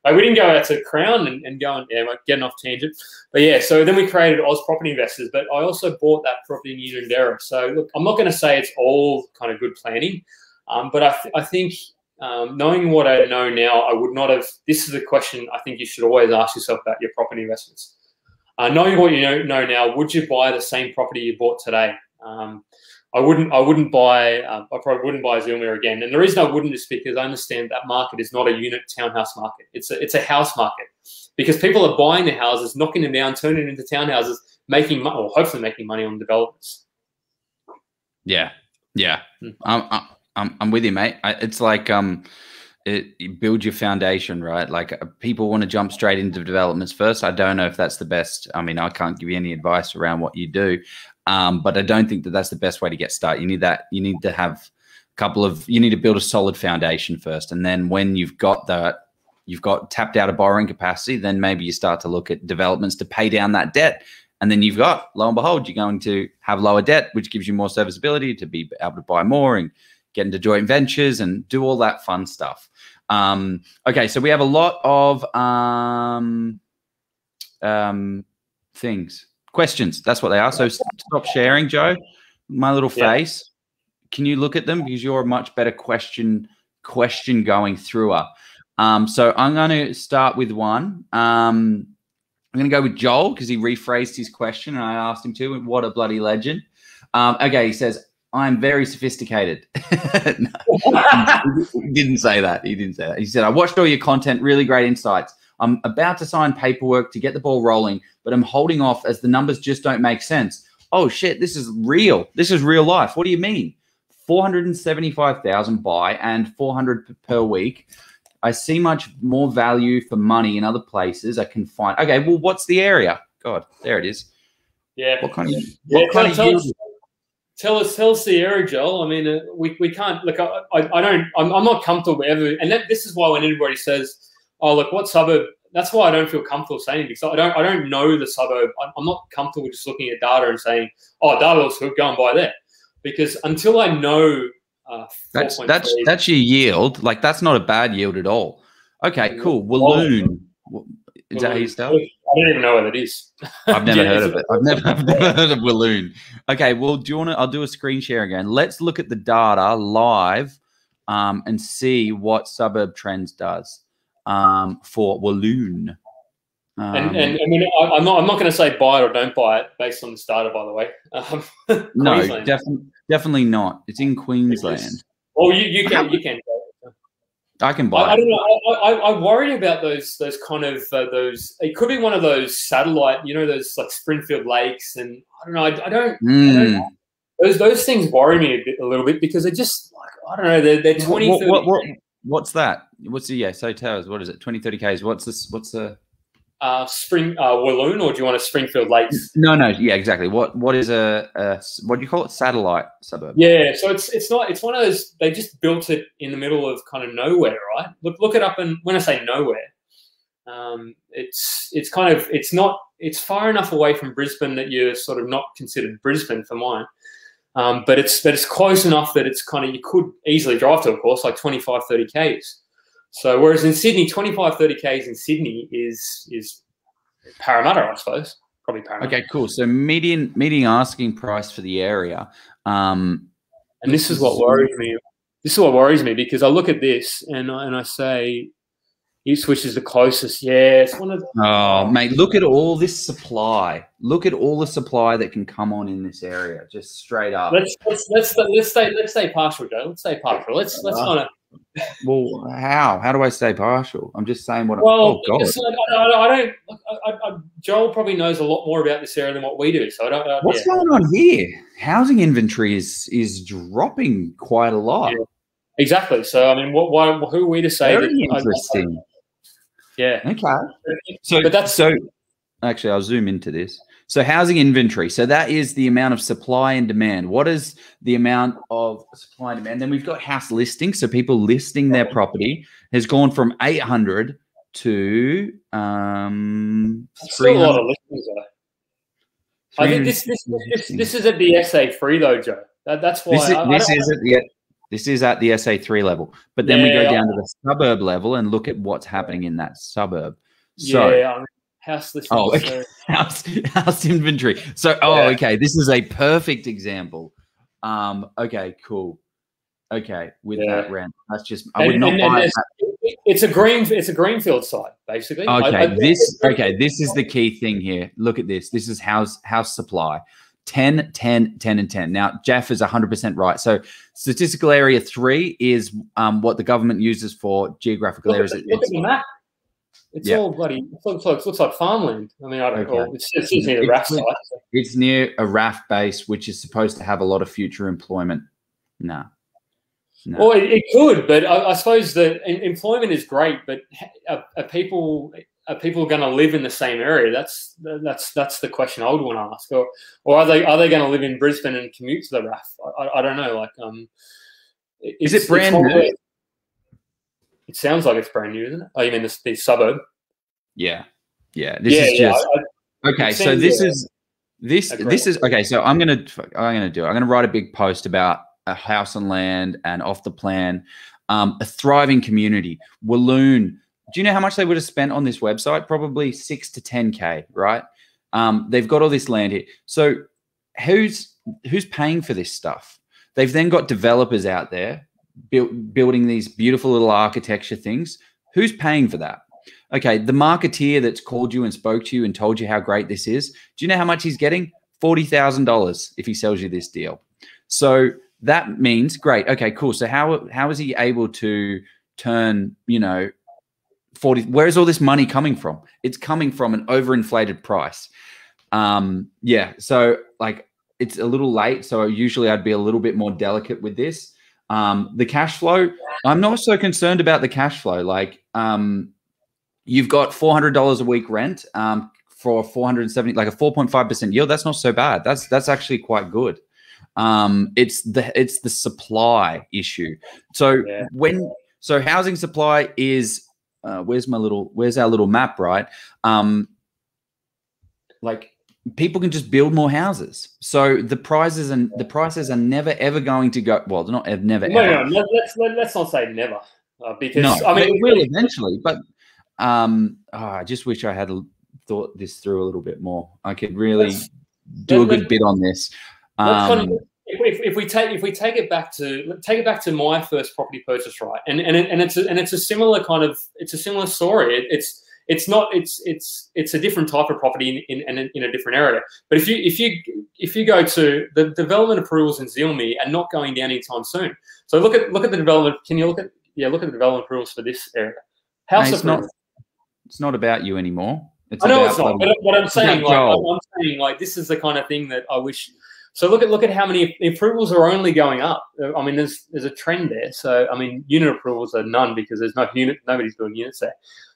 but we didn't go out to Crown and go on, yeah, getting off tangent. But yeah, so then we created Aus Property Investors, but I also bought that property in Unanderra. So look, I'm not going to say it's all kind of good planning, but I think knowing what I know now, I would not have. This is a question I think you should always ask yourself about your property investments. Knowing what you know now, would you buy the same property you bought today? I probably wouldn't buy Zilmere again. And the reason I wouldn't is because I understand that market is not a unit townhouse market. It's a house market, because people are buying their houses, knocking them down, turning them into townhouses, hopefully making money on developments. Yeah. Yeah. I'm with you, mate. It's like, you build your foundation, right? Like people want to jump straight into developments first. I don't know if that's the best. I mean, I can't give you any advice around what you do. But I don't think that that's the best way to get started. You need to build a solid foundation first. And then when you've got tapped out of borrowing capacity, then maybe you start to look at developments to pay down that debt. And then lo and behold, you're going to have lower debt, which gives you more serviceability to be able to buy more and get into joint ventures and do all that fun stuff. Okay. So we have a lot of, things. Questions, that's what they are. So stop sharing, Joe, my little face. Yeah. Can you look at them? Because you're a much better question going through her. So I'm going to start with one. I'm going to go with Joel because he rephrased his question and I asked him to. And what a bloody legend. Okay, he says, I'm very sophisticated. No, he didn't say that. He didn't say that. He said, I watched all your content, really great insights. I'm about to sign paperwork to get the ball rolling, but I'm holding off as the numbers just don't make sense. Oh, shit, this is real. This is real life. What do you mean? 475,000 buy and 400 per week. I see much more value for money in other places I can find. Okay, well, what's the area? God, there it is. Yeah. What kind of, tell us the area, Joel. I mean, we can't, look, I'm not comfortable with everything. And this is why when anybody says, oh, look, what suburb? That's why I don't feel comfortable saying it. So I don't know the suburb. I'm not comfortable just looking at data and saying, oh, Darwell's Hook, go and buy there. Because until I know that's your yield. Like, that's not a bad yield at all. Okay, cool. Walloon. Is that how you spell it? I don't even know what that is. I've never heard of it. I've never heard of Walloon. Okay, well, do you want to – I'll do a screen share again. Let's look at the data live and see what Suburb Trends does for Walloon. And I mean, I'm not going to say buy it or don't buy it based on the starter, by the way. No, definitely not. It's in Queensland. Well, you can. I can buy. I don't know. I worry about those kind of those. It could be one of those satellite, you know, those like Springfield Lakes, and I don't know. I don't know. Those things worry me a little bit because they're just like, I don't know. They're 20. What's that? What's the so towers? What is it? 20, 30 k's. What's this? What's the Walloon, or do you want a Springfield Lakes? No, yeah, exactly. What is a what do you call it? Satellite suburb. Yeah, so it's one of those. They just built it in the middle of kind of nowhere, right? Look it up, and when I say nowhere, it's far enough away from Brisbane that you're sort of not considered Brisbane for mine, but it's close enough that it's kind of, you could easily drive to, of course, like 25, 30 k's. So whereas in Sydney, 25, 30 Ks in Sydney is Parramatta, I suppose. Probably Parramatta. Okay, cool. So median asking price for the area. And this is what worries me. This is what worries me, because I look at this and I say, Ipswich is the closest. Yeah, it's one of the... Oh, mate, look at all this supply. Look at all the supply that can come on in this area, just straight up. Let's stay partial, Joe. Let's stay partial. Let's kind of... Well, how do I stay partial? I'm just saying what. Well, oh, God. I don't, Joel probably knows a lot more about this area than what we do, so I don't. What's going on here? Housing inventory is dropping quite a lot. Yeah, exactly. So I mean, who are we to say? Very interesting. Yeah. Okay. So, but that's so. Actually, I'll zoom into this. So housing inventory. So that is the amount of supply and demand. What is the amount of supply and demand? Then we've got house listings. So people listing their property has gone from 800 to 300. A lot of listings, though. I think this is at the SA3 though, Joe. That's why this is at the SA3 level. But then we go down to the suburb level and look at what's happening in that suburb. So, yeah. House listings. Oh, okay. house inventory. So, okay. This is a perfect example. Okay, cool. Okay, with that rent, that's just. I would not buy that. It's a greenfield site, basically. Okay, this is the key thing here. Look at this. This is house supply. 10, 10, 10, and 10. Now, Jeff is 100% right. So statistical area 3 is what the government uses for geographical areas. Look at the map. It's all bloody. It looks like farmland. I mean, I don't know. It's near a raft site. It's near a raft base, which is supposed to have a lot of future employment. No. Well, it could, but I suppose that employment is great. But are people going to live in the same area? That's the question I would want to ask. Or are they going to live in Brisbane and commute to the raft? I don't know. Like, is it brand new? It sounds like it's brand new, isn't it? Oh, you mean the suburb? Yeah. Okay. So this is okay. So I'm gonna write a big post about a house on land and off the plan, a thriving community. Walloon. Do you know how much they would have spent on this website? Probably 6 to 10k, right? They've got all this land here. So who's paying for this stuff? They've then got developers out there building these beautiful little architecture things. Who's paying for that? Okay, the marketeer that's called you and spoke to you and told you how great this is, do you know how much he's getting? $40,000 if he sells you this deal. So that means, great, okay, cool. So how is he able to turn, you know, 40, where's all this money coming from? It's coming from an overinflated price. Yeah, so like it's a little late. So usually I'd be a little bit more delicate with this. The cash flow, I'm not so concerned about the cash flow. Like you've got $400 a week rent for 470, like a 4.5% yield. That's not so bad. That's actually quite good. It's the supply issue. So yeah. So housing supply is, where's our little map, right? Like people can just build more houses. So the prices are never, ever going to go, well, they're not never, no, ever. No, let's not say never because no, I mean, it will eventually, but I just wish I had thought this through a little bit more. I could really do a good bit on this. If we take it back to my first property purchase, right? And it's a similar kind of, it's a similar story. It's a different type of property in a different area. But if you go to the development approvals in Zilmere are not going down anytime soon. So look at the development. Can you look at the development approvals for this area? House approvals. It's not about you anymore. I know it's not. But what I'm saying, like this is the kind of thing that I wish. So look at how many approvals are only going up. I mean, there's a trend there. So I mean, unit approvals are none because there's nobody's doing units there.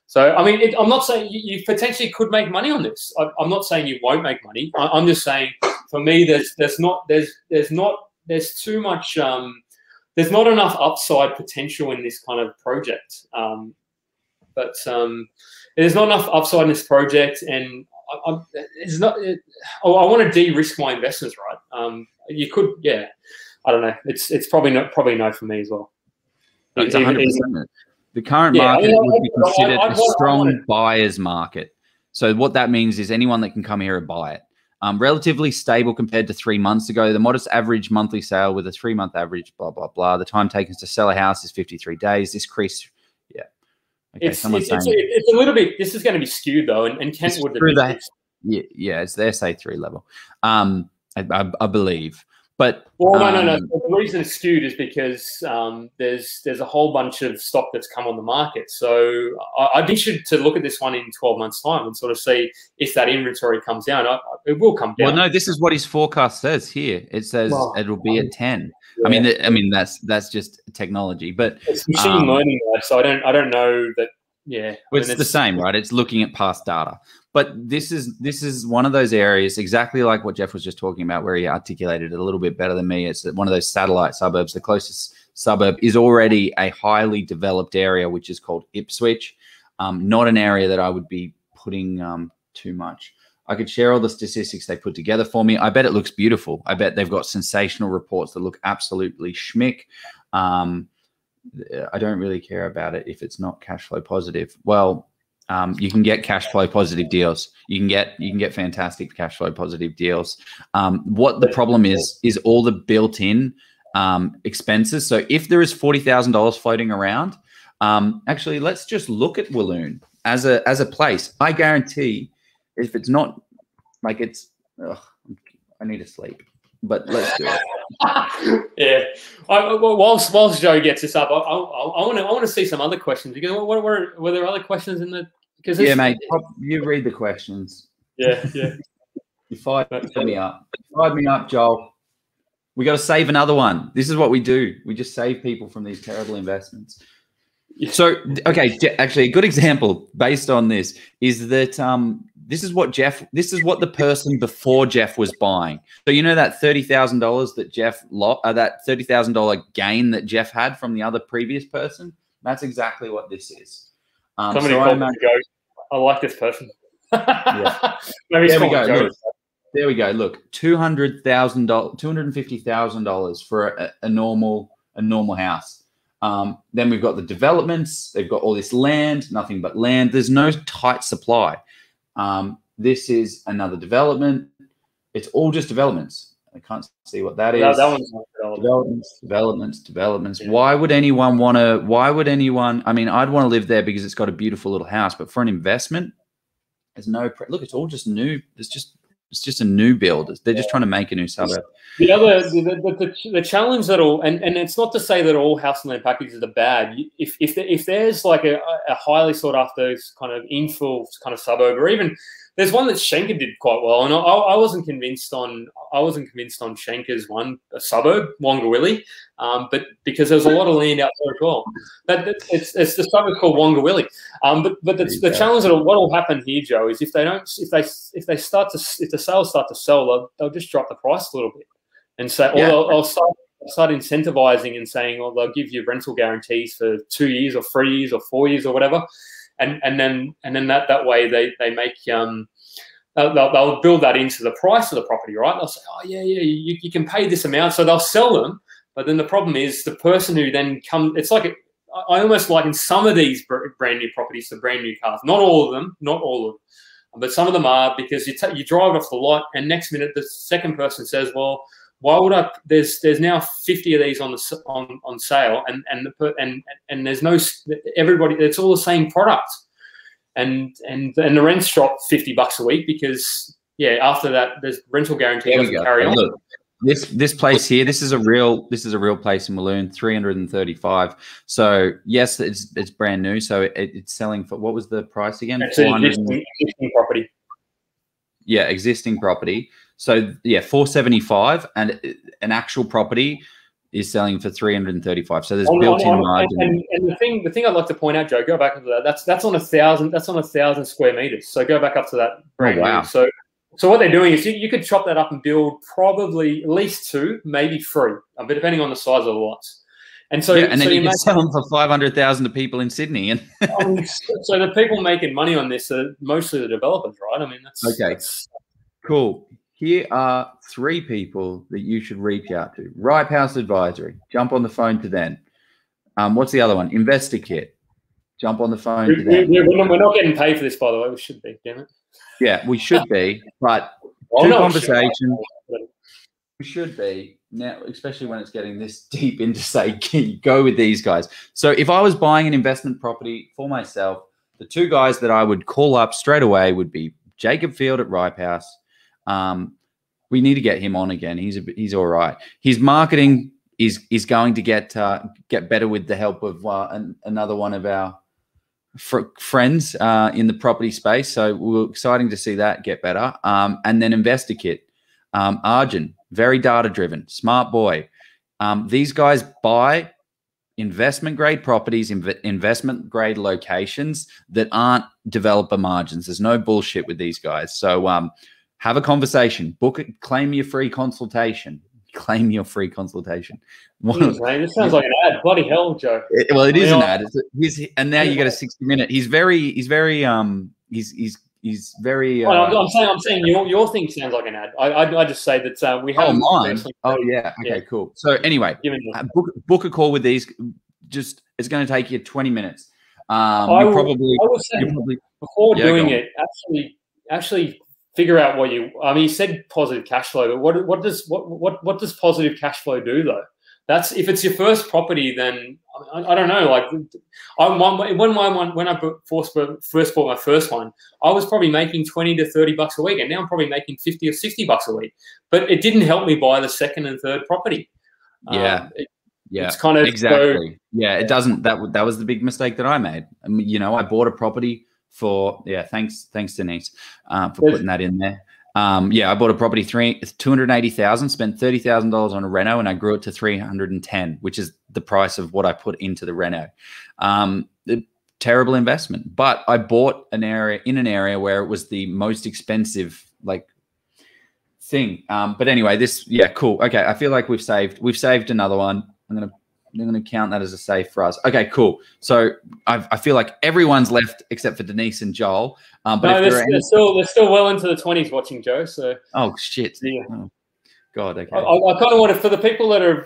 So I mean, I'm not saying you potentially could make money on this. I'm not saying you won't make money. I'm just saying for me, there's not enough upside potential in this kind of project. There's not enough upside in this project, and I want to de-risk my investments, right? You could, yeah. I don't know. It's probably not for me as well. No, it's 100%. The current market would be considered a strong buyer's market. So what that means is anyone that can come here and buy it. Relatively stable compared to 3 months ago. The modest average monthly sale with a 3-month average. Blah blah blah. The time taken to sell a house is 53 days. This crease. Okay, it's a little bit. This is going to be skewed though, and Kent would have it's the SA3 level, I believe. But well, no. The reason it's skewed is because there's a whole bunch of stock that's come on the market. So I'd be interested to look at this one in 12 months' time and sort of see if that inventory comes down. It will come down. Well, no, this is what his forecast says here. It says it'll be at 10. Yeah. I mean that's just technology, but it's machine learning, so I don't know that. Yeah, well, it's the same, right? It's looking at past data, but this is one of those areas exactly like what Jeff was just talking about, where he articulated it a little bit better than me. It's one of those satellite suburbs. The closest suburb is already a highly developed area, which is called Ipswich. Not an area that I would be putting too much. I could share all the statistics they put together for me. I bet it looks beautiful. I bet they've got sensational reports that look absolutely schmick. I don't really care about it if it's not cash flow positive. Well, you can get cash flow positive deals. You can get fantastic cash flow positive deals. What the problem is all the built-in expenses. So if there is $40,000 floating around, actually, let's just look at Walloon as a place. I guarantee. If it's not like I need to sleep, but let's do it. Yeah. Whilst Joe gets this up, I want to see some other questions because were there other questions in the? Yeah, mate. You read the questions. Yeah. You fired me up, Joel. We got to save another one. This is what we do. We just save people from these terrible investments. So, okay, actually, a good example based on this is that this is what the person before Jeff was buying. So you know that $30,000 that Jeff that $30,000 gain that Jeff had from the other previous person. That's exactly what this is. I like this person. Yeah. There we go. Look, there we go. Look, $200,000, $250,000 for a normal house. Then we've got the developments. They've got all this land, nothing but land. There's no tight supply. This is another development. It's all just developments. I can't see what that is. No, that one's not development. Developments. Yeah. Why would anyone want to? I mean, I'd want to live there because it's got a beautiful little house. But for an investment, there's no. Look, it's all just new. It's just a new build. They're just trying to make a new suburb. The other, the challenge that all, and it's not to say that all house and land packages are bad. If there's like a highly sought after kind of infill kind of suburb, or even there's one that Schenker did quite well, and I wasn't convinced on Schenker's one, a suburb, Wongawilly, but because there's a lot of land out there as well. But it's the suburb called Wongawilly. But the challenge that what will happen here, Joe, is if the sales start to sell, they'll just drop the price a little bit, and so I'll start incentivizing and saying, well, they'll give you rental guarantees for 2 years or 3 years or 4 years or whatever. And then that way they make they'll build that into the price of the property, right? They'll say, oh yeah, you can pay this amount, so they'll sell them. But then the problem is the person who then comes. It's like I almost liken some of these brand new properties to brand new cars. Not all of them, but some of them are, because you drive off the lot, and next minute the second person says, well, why would I? There's now 50 of these on sale, and there's no everybody. It's all the same product, and the rents drop $50 a week because after that there's rental guarantee doesn't carry on. Look, this place here, this is a real place in Walloon, 335. So yes, it's brand new. So it's selling for, what was the price again? It's an existing property. Yeah, existing property. So yeah, 475, and an actual property is selling for 335. So there's built-in margin. And the thing I'd like to point out, Joe, go back into that. That's on 1,000. That's on 1,000 square meters. So go back up to that. Right. Oh, wow. So what they're doing is you could chop that up and build probably at least 2, maybe 3, but depending on the size of the lots. And so, then you can sell them for 500,000 to people in Sydney. And so the people making money on this are mostly the developers, right? I mean, that's okay. That's cool. Here are 3 people that you should reach out to. Ripe House Advisory, jump on the phone to them. What's the other one? InvestorKit, jump on the phone to them. We're not getting paid for this, by the way. We should be, damn it. Yeah, we should be. But two conversations, we should be. Now, especially when it's getting this deep into, say, go with these guys. So if I was buying an investment property for myself, the 2 guys that I would call up straight away would be Jacob Field at Ripe House. We need to get him on again. He's all right. His marketing is going to get better with the help of another one of our friends in the property space. So we're exciting to see that get better. And then InvestorKit, Arjun, very data-driven, smart boy. These guys buy investment-grade properties, investment-grade locations that aren't developer margins. There's no bullshit with these guys. So, have a conversation. Book it. Claim your free consultation. Claim your free consultation. This sounds like an ad. Bloody hell, Joe. Well, it is an ad. And now you get a 60-minute. He's very. I'm saying your thing sounds like an ad. I just say that we have. Oh, mine. Oh yeah. Okay. Yeah. Cool. So anyway, book a call with these. Just it's going to take you 20 minutes. Before doing it, actually. Figure out what you. I mean, you said positive cash flow, but what does positive cash flow do though? That's if it's your first property, then I don't know. Like, when I first bought my first one, I was probably making $20 to $30 a week, and now I'm probably making $50 or $60 a week. But it didn't help me buy the second and third property. Yeah, it's kind of exactly. So, yeah, it doesn't. That was the big mistake that I made. I mean, you know, I bought a property. Thanks Denise for putting that in there. I bought a property $280,000, spent $30,000 on a reno, and I grew it to $310,000, which is the price of what I put into the reno. Terrible investment, but I bought an area where it was the most expensive thing. But anyway, cool. Okay, I feel like we've saved another one. I'm going to count that as a save for us. Okay, cool. So I feel like everyone's left except for Denise and Joel. But no, they're still well into the 20s watching, Joe. So oh shit. Yeah. Oh. God, okay. I kind of want to, for the people that are,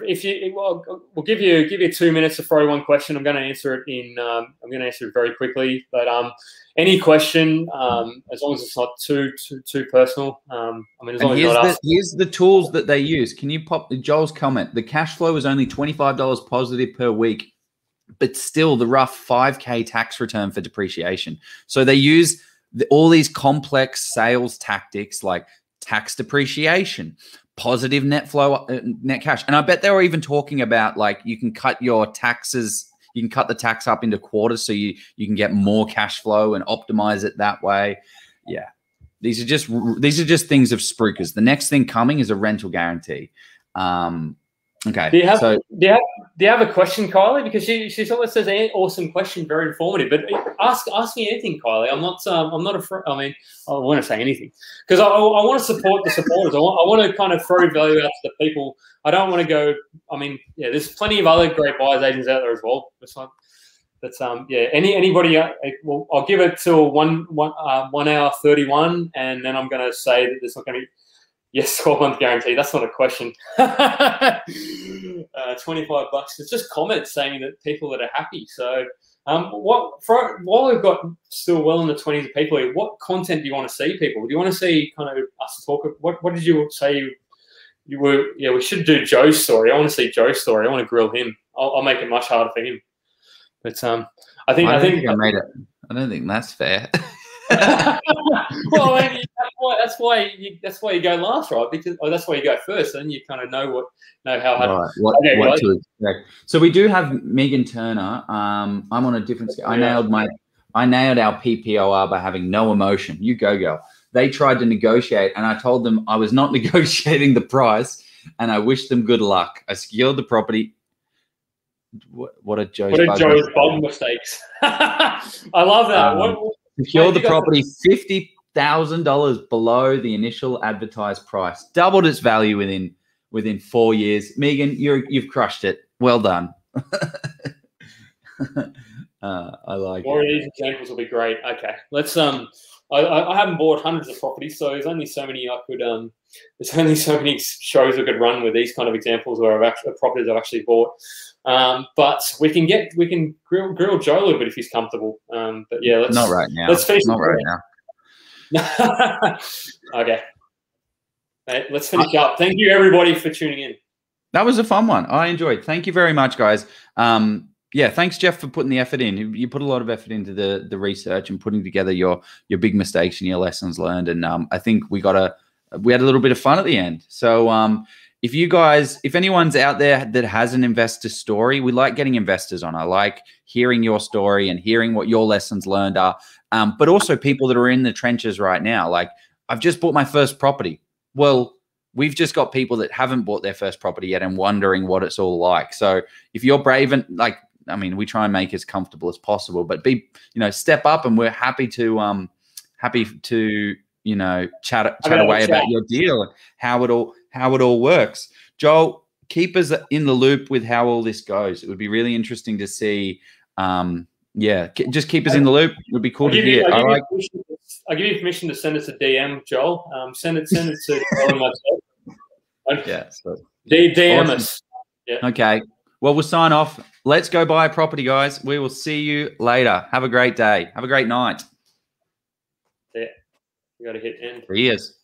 we'll give you 2 minutes to throw one question. I'm going to answer it in, I'm going to answer it very quickly. But any question, as long as it's not too personal. I mean, as long as not us. Here's the tools that they use. Can you pop Joel's comment? The cash flow is only $25 positive per week, but still the rough 5K tax return for depreciation. So they use all these complex sales tactics like tax depreciation, positive net flow, net cash. And I bet they were even talking about like you can cut your taxes, you can cut the tax up into quarters so you can get more cash flow and optimize it that way. Yeah. These are just things of Spruikers. The next thing coming is a rental guarantee. Okay. Do you have a question, Kylie? Because she always says an awesome question, very informative. But ask me anything, Kylie. I'm not afraid. I mean, I want to say anything because I want to support the supporters. I want to kind of throw value out to the people. I don't want to go. I mean, yeah, there's plenty of other great buyers agents out there as well. That's fine. But yeah, anybody. Well, I'll give it till 1 hour 31, and then I'm going to say that there's not going to be. Yes, 12-month guarantee. That's not a question. $25. It's just comments saying that people that are happy. So, while we've got still well in the 20s of people, what content do you want to see, people? Do you want to see kind of us talk? What did you say? You were, yeah. We should do Joe's story. I want to see Joe's story. I want to grill him. I'll make it much harder for him. But I think I made it. I don't think that's fair. Well, I mean, that's why you go last, right? Because that's why you go first, and you kind of know how hard. Right. What to expect. So we do have Megan Turner. I'm on a different scale. I nailed our PPOR by having no emotion. You go, girl. They tried to negotiate, and I told them I was not negotiating the price, and I wished them good luck. I secured the property. What a Joe's bomb mistakes. I love that. Secured the property $50,000 below the initial advertised price. Doubled its value within 4 years. Megan, you've crushed it. Well done. I like more it. More of these examples will be great. Okay, let's. I haven't bought hundreds of properties, so there's only so many I could. There's only so many shows I could run with these kind of examples where properties I've actually bought. But we can grill Joe a little bit if he's comfortable. But yeah, let's not right now. Let's finish. Not right now. Okay. Right, let's finish up. Thank you everybody for tuning in. That was a fun one. I enjoyed. Thank you very much, guys. Yeah, thanks Jef for putting the effort in. You put a lot of effort into the research and putting together your big mistakes and your lessons learned. And I think we had a little bit of fun at the end. So if anyone's out there that has an investor story, we like getting investors on. I like hearing your story and hearing what your lessons learned are, but also people that are in the trenches right now. Like, I've just bought my first property. Well, we've just got people that haven't bought their first property yet and wondering what it's all like. So if you're brave and like, I mean, we try and make it as comfortable as possible, but step up and we're happy to chat away about your deal and how it all works. Joel, keep us in the loop with how all this goes. It would be really interesting to see. Just keep us in the loop. It would be cool to hear. I'll give you permission to send us a DM, Joel. Send it to Joel and myself. Yeah, so, DM awesome. Us. Yeah. Okay. Well, we'll sign off. Let's go buy a property, guys. We will see you later. Have a great day. Have a great night. Yeah. You got to hit end. He is.